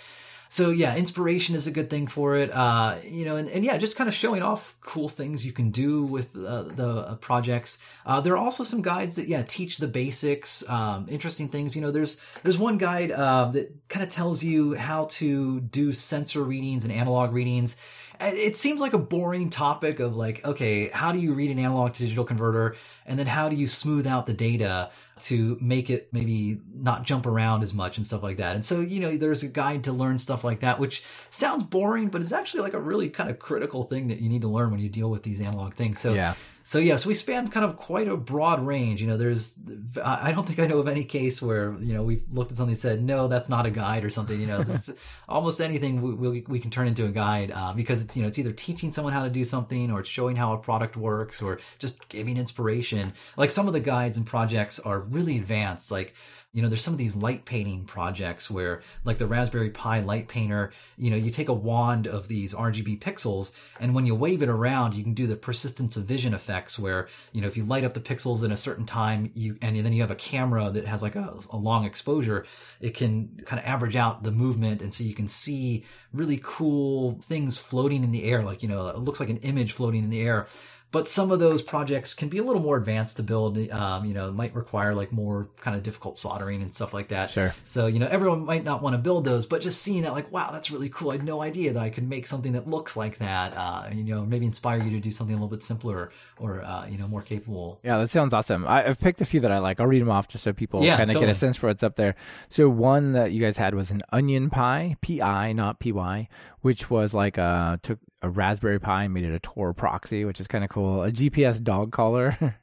So yeah, inspiration is a good thing for it. And just kind of showing off cool things you can do with the projects. There are also some guides that, yeah, teach the basics, interesting things. There's one guide that kind of tells you how to do sensor readings and analog readings. It seems like a boring topic of like, okay, how do you read an analog to digital converter? And then how do you smooth out the data to make it maybe not jump around as much and stuff like that? And so, there's a guide to learn stuff like that, which sounds boring, but it's actually like a really kind of critical thing that you need to learn when you deal with these analog things. So yeah. So yeah, so we span kind of quite a broad range. You know, there's, I don't think I know of any case where, you know, we've looked at something and said, no, that's not a guide or something. You know, this, almost anything we can turn into a guide because it's, you know, it's either teaching someone how to do something or it's showing how a product works or just giving inspiration. Like some of the guides and projects are really advanced. Like, you know, there's some of these light painting projects where, like the Raspberry Pi light painter, you know, you take a wand of these RGB pixels, and when you wave it around, you can do the persistence of vision effects where, you know, if you light up the pixels in a certain time, and then you have a camera that has like a long exposure, it can kind of average out the movement. And so you can see really cool things floating in the air, like, you know, it looks like an image floating in the air. But some of those projects can be a little more advanced to build, you know, might require like more kind of difficult soldering and stuff like that. Sure. So, you know, everyone might not want to build those, but just seeing that like, wow, that's really cool. I had no idea that I could make something that looks like that, you know, maybe inspire you to do something a little bit simpler or, you know, more capable. Yeah, that sounds awesome. I've picked a few that I like. I'll read them off just so people kind of totally get a sense for what's up there. So one that you guys had was an onion pie, P-I, not P-Y, which was like took a Raspberry Pi and made it a Tor proxy, which is kind of cool. A GPS dog collar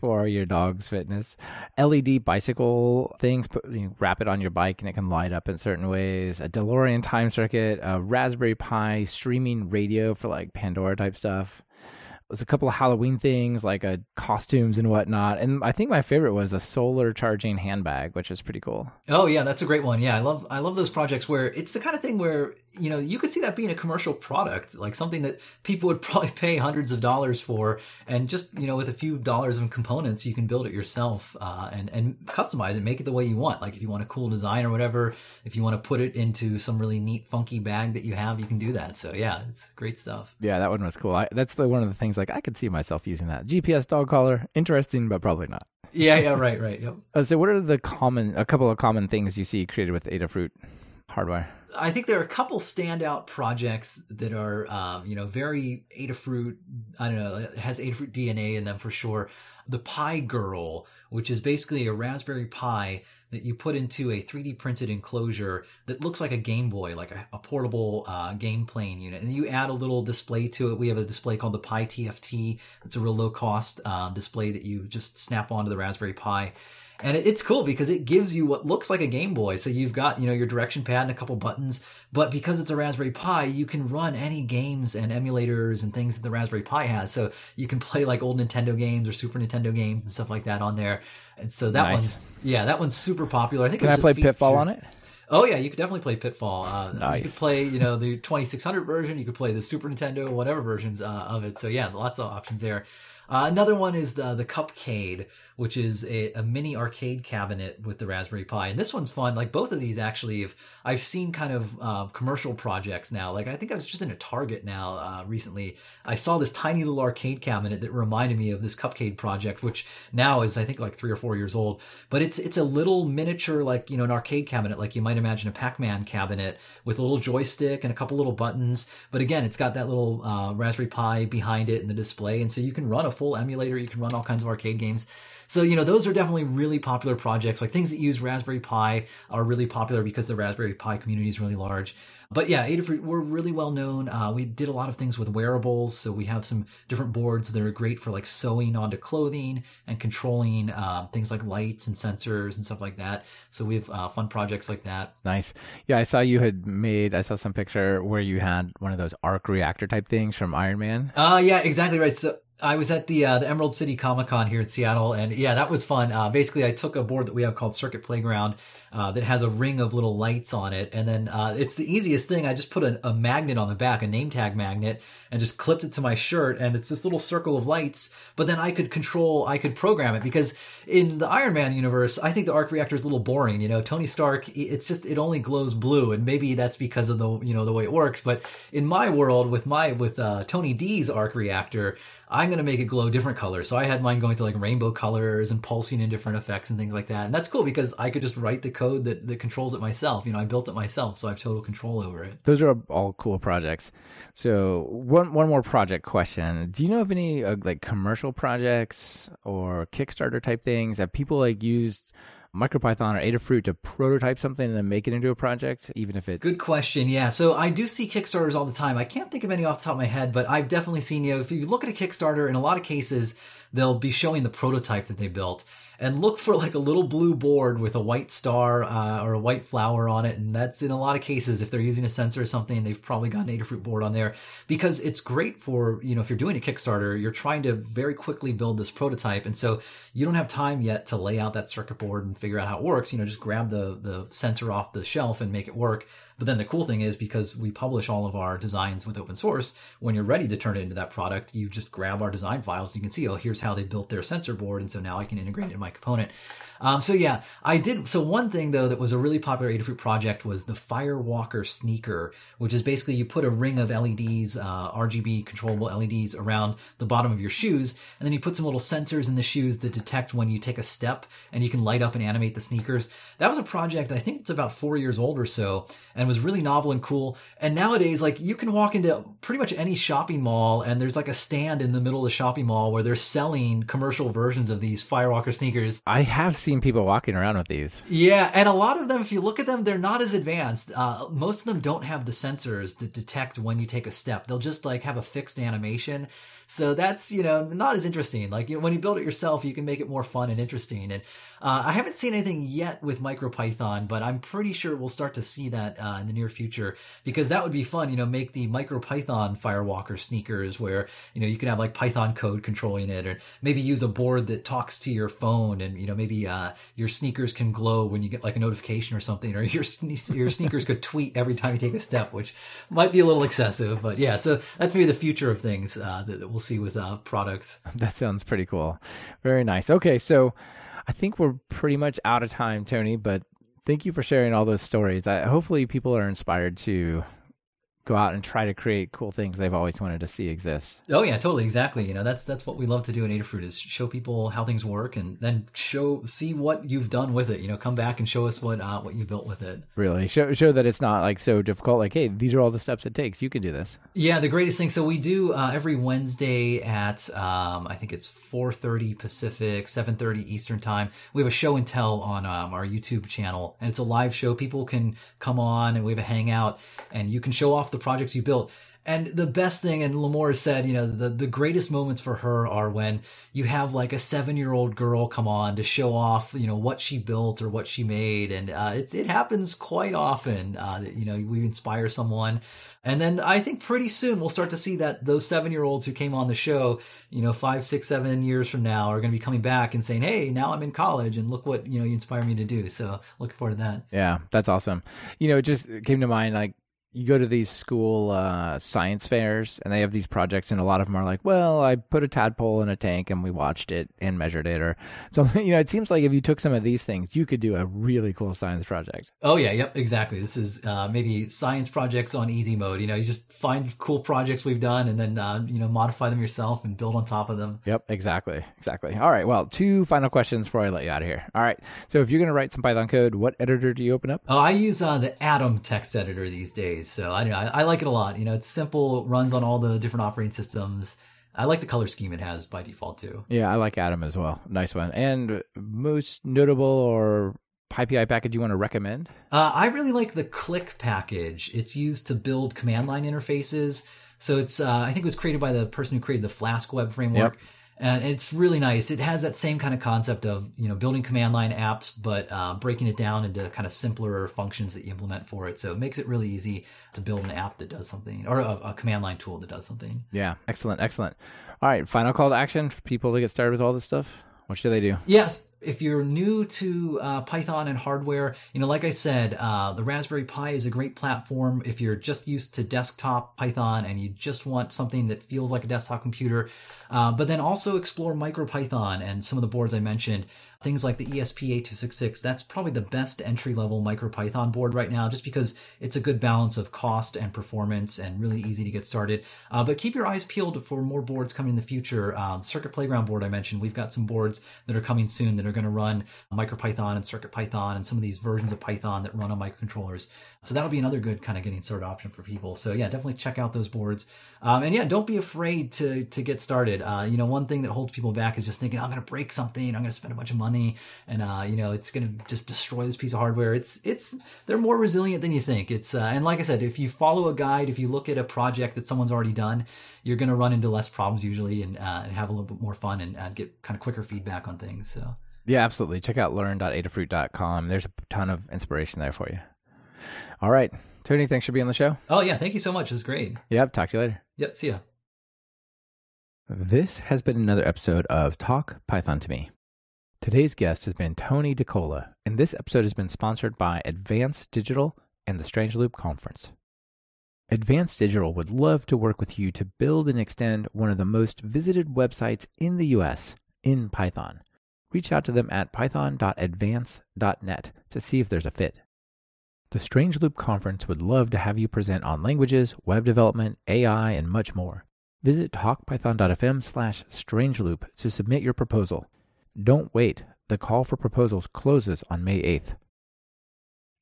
for your dog's fitness. LED bicycle things, wrap it on your bike and it can light up in certain ways. A DeLorean time circuit, a Raspberry Pi streaming radio for like Pandora type stuff. There's a couple of Halloween things like costumes and whatnot. And I think my favorite was a solar charging handbag, which is pretty cool. Oh yeah, that's a great one. Yeah, I love those projects where it's the kind of thing where, you know, you could see that being a commercial product, like something that people would probably pay hundreds of dollars for. And just, you know, with a few dollars in components, you can build it yourself and customize it, make it the way you want. Like if you want a cool design or whatever, if you want to put it into some really neat, funky bag that you have, you can do that. So yeah, it's great stuff. Yeah, that one was cool. That's one of the things like I could see myself using that. GPS dog collar, interesting, but probably not. Yeah, right. Yep. So what are a couple of common things you see created with Adafruit hardware? I think there are a couple standout projects that are, you know, very Adafruit, I don't know, it has Adafruit DNA in them for sure. The Pi Girl, which is basically a Raspberry Pi that you put into a 3D printed enclosure that looks like a Game Boy, like a portable game playing unit. And you add a little display to it. We have a display called the Pi TFT. It's a real low cost display that you just snap onto the Raspberry Pi. And it's cool because it gives you what looks like a Game Boy. So you've got, you know, your direction pad and a couple buttons, but because it's a Raspberry Pi, you can run any games and emulators and things that the Raspberry Pi has. So you can play like old Nintendo games or Super Nintendo games and stuff like that on there. And so that one's super popular. I think. Can I play Pitfall on it? Oh yeah, you could definitely play Pitfall. Nice. You could play, you know, the 2600 version. You could play the Super Nintendo, whatever versions of it. So yeah, lots of options there. Another one is the Cupcade, which is a mini arcade cabinet with the Raspberry Pi. And this one's fun. Like both of these actually, I've seen kind of commercial projects now. Like I think I was just in a Target now recently. I saw this tiny little arcade cabinet that reminded me of this Cupcade project, which now is I think like 3 or 4 years old. But it's a little miniature, like, you know, an arcade cabinet, like you might imagine a Pac-Man cabinet with a little joystick and a couple little buttons. But again, it's got that little Raspberry Pi behind it in the display. And so you can run a full emulator, you can run all kinds of arcade games. So, you know, those are definitely really popular projects. Like things that use Raspberry Pi are really popular because the Raspberry Pi community is really large. But yeah, Adafruit, we're really well known. We did a lot of things with wearables. So we have some different boards that are great for like sewing onto clothing and controlling things like lights and sensors and stuff like that. So we have fun projects like that. Nice. Yeah, I saw some picture where you had one of those arc reactor type things from Iron Man. Yeah, exactly right. So I was at the Emerald City Comic Con here in Seattle, and yeah, that was fun. Basically, I took a board that we have called Circuit Playground that has a ring of little lights on it, and then it's the easiest thing. I just put a magnet on the back, a name tag magnet, and just clipped it to my shirt, and it's this little circle of lights, but then I could program it, because in the Iron Man universe, I think the arc reactor is a little boring. You know, Tony Stark, it's just, it only glows blue, and maybe that's because of the, you know, the way it works, but in my world, with Tony D's arc reactor, I'm going to make it glow different colors. So I had mine going through like rainbow colors and pulsing in different effects and things like that. And that's cool because I could just write the code that controls it myself. You know, I built it myself, so I have total control over it. Those are all cool projects. So one more project question. Do you know of any like commercial projects or Kickstarter type things that people like used MicroPython or Adafruit to prototype something and then make it into a project, even if it... Good question, yeah. So I do see Kickstarters all the time. I can't think of any off the top of my head, but I've definitely seen, if you look at a Kickstarter, in a lot of cases, they'll be showing the prototype that they built. And look for like a little blue board with a white star or a white flower on it. And that's in a lot of cases, if they're using a sensor or something, they've probably got an Adafruit board on there, because it's great for, if you're doing a Kickstarter, you're trying to very quickly build this prototype. And so you don't have time yet to lay out that circuit board and figure out how it works. Just grab the sensor off the shelf and make it work. But then the cool thing is, because we publish all of our designs with open source, when you're ready to turn it into that product, you just grab our design files and you can see, oh, here's how they built their sensor board. And so now I can integrate it in my component. So one thing though that was a really popular Adafruit project was the Firewalker sneaker, which is basically you put a ring of LEDs, RGB controllable LEDs around the bottom of your shoes. And then you put some little sensors in the shoes that detect when you take a step, and you can light up and animate the sneakers. That was a project, I think it's about 4 years old or so. And was really novel and cool. And nowadays, you can walk into pretty much any shopping mall, and there's a stand in the middle of the shopping mall where they're selling commercial versions of these Firewalker sneakers. I have seen people walking around with these. Yeah, and a lot of them, if you look at them, they're not as advanced. Most of them don't have the sensors that detect when you take a step. They'll just have a fixed animation. So that's, not as interesting. When you build it yourself, you can make it more fun and interesting. And I haven't seen anything yet with MicroPython, but I'm pretty sure we'll start to see that in the near future, because that would be fun, make the MicroPython Firewalker sneakers where, you can have Python code controlling it, or maybe use a board that talks to your phone and, maybe your sneakers can glow when you get a notification or something, or your sneakers could tweet every time you take a step, which might be a little excessive, but yeah, so that's maybe the future of things that we'll see with products. That sounds pretty cool. Very nice. Okay. So I think we're pretty much out of time, Tony, but thank you for sharing all those stories. Hopefully people are inspired to go out and try to create cool things they've always wanted to see exist. Oh yeah, totally. Exactly. That's what we love to do in Adafruit, is show people how things work and then see what you've done with it. Come back and show us what you built with it. Really show that it's not so difficult. Hey, these are all the steps it takes. You can do this. Yeah. The greatest thing. So we do every Wednesday at, I think it's 4:30 Pacific, 7:30 Eastern time. We have a show and tell on our YouTube channel, and it's a live show. People can come on and we have a hangout, and you can show off the projects you built. And the best thing, and Lamore said, the greatest moments for her are when you have a 7-year-old girl come on to show off, what she built or what she made. And it happens quite often that, we inspire someone. And then I think pretty soon we'll start to see that those 7-year-olds who came on the show, 5, 6, 7 years from now are going to be coming back and saying, hey, now I'm in college and look what, you inspired me to do. So looking forward to that. Yeah, that's awesome. It just came to mind, you go to these school science fairs and they have these projects, and a lot of them are I put a tadpole in a tank and we watched it and measured it or something. It seems like if you took some of these things, you could do a really cool science project. Oh yeah. Yep. Exactly. This is maybe science projects on easy mode. You just find cool projects we've done and then, modify them yourself and build on top of them. Yep. Exactly. Exactly. All right. Well, 2 final questions before I let you out of here. All right. So if you're going to write some Python code, what editor do you open up? Oh, I use the Atom text editor these days. So I like it a lot. It's simple, runs on all the different operating systems. I like the color scheme it has by default too. Yeah, I like Atom as well. Nice one. And most notable or PyPI package you want to recommend? I really like the Click package. It's used to build command line interfaces. So it's I think it was created by the person who created the Flask web framework. Yep. And it's really nice. It has that same kind of concept of, building command line apps, but breaking it down into kind of simpler functions that you implement for it. So it makes it really easy to build an app that does something, or a command line tool that does something. Yeah. Excellent. Excellent. All right. Final call to action for people to get started with all this stuff. What should they do? Yes. If you're new to Python and hardware, like I said, the Raspberry Pi is a great platform. If you're just used to desktop Python and you just want something that feels like a desktop computer, but then also explore MicroPython and some of the boards I mentioned, things like the ESP8266. That's probably the best entry-level MicroPython board right now, just because it's a good balance of cost and performance and really easy to get started. But keep your eyes peeled for more boards coming in the future. The Circuit Playground board I mentioned, we've got some boards that are coming soon that are going to run MicroPython and Circuit Python and some of these versions of Python that run on microcontrollers. So that'll be another good kind of getting started option for people. So yeah, definitely check out those boards. And yeah, don't be afraid to get started. You know, one thing that holds people back is just thinking, I'm going to break something, I'm going to spend a bunch of money, and you know, it's going to just destroy this piece of hardware. They're more resilient than you think. And like I said, if you follow a guide, if you look at a project that someone's already done, you're going to run into less problems usually, and have a little bit more fun and get kind of quicker feedback on things. So yeah, absolutely. Check out learn.adafruit.com. There's a ton of inspiration there for you. All right, Tony, thanks for being on the show. Oh yeah, thank you so much. It was great. Yep, talk to you later. Yep, see ya. This has been another episode of Talk Python to Me. Today's guest has been Tony DiCola, and this episode has been sponsored by Advanced Digital and the Strange Loop Conference. Advanced Digital would love to work with you to build and extend one of the most visited websites in the US in Python. Reach out to them at python.advance.net to see if there's a fit. The Strange Loop Conference would love to have you present on languages, web development, AI, and much more. Visit talkpython.fm/strangeloop to submit your proposal. Don't wait. The call for proposals closes on May 8th.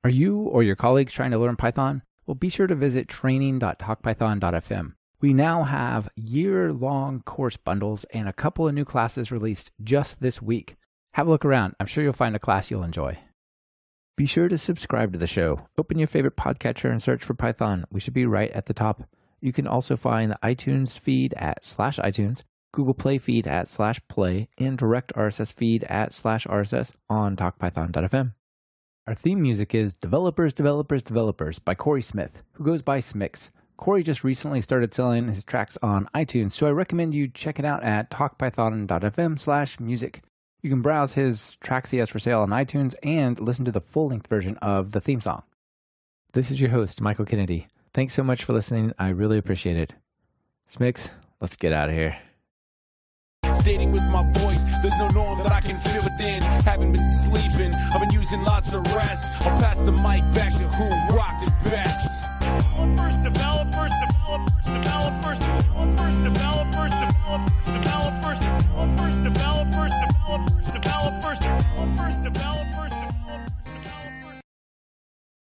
Are you or your colleagues trying to learn Python? Well, be sure to visit training.talkpython.fm. We now have year-long course bundles and a couple of new classes released just this week. Have a look around. I'm sure you'll find a class you'll enjoy. Be sure to subscribe to the show. Open your favorite podcatcher and search for Python. We should be right at the top. You can also find the iTunes feed at /iTunes, Google Play feed at /play, and direct RSS feed at /RSS on talkpython.fm. Our theme music is Developers, Developers, Developers by Corey Smith, who goes by Smix. Corey just recently started selling his tracks on iTunes, so I recommend you check it out at talkpython.fm/music. You can browse his tracks he has for sale on iTunes and listen to the full-length version of the theme song. This is your host, Michael Kennedy. Thanks so much for listening. I really appreciate it. Smix, let's get out of here. Stating with my voice, there's no norm that I can fit within. Haven't been sleeping, I've been using lots of rest. I'll pass the mic back to who rocked it best.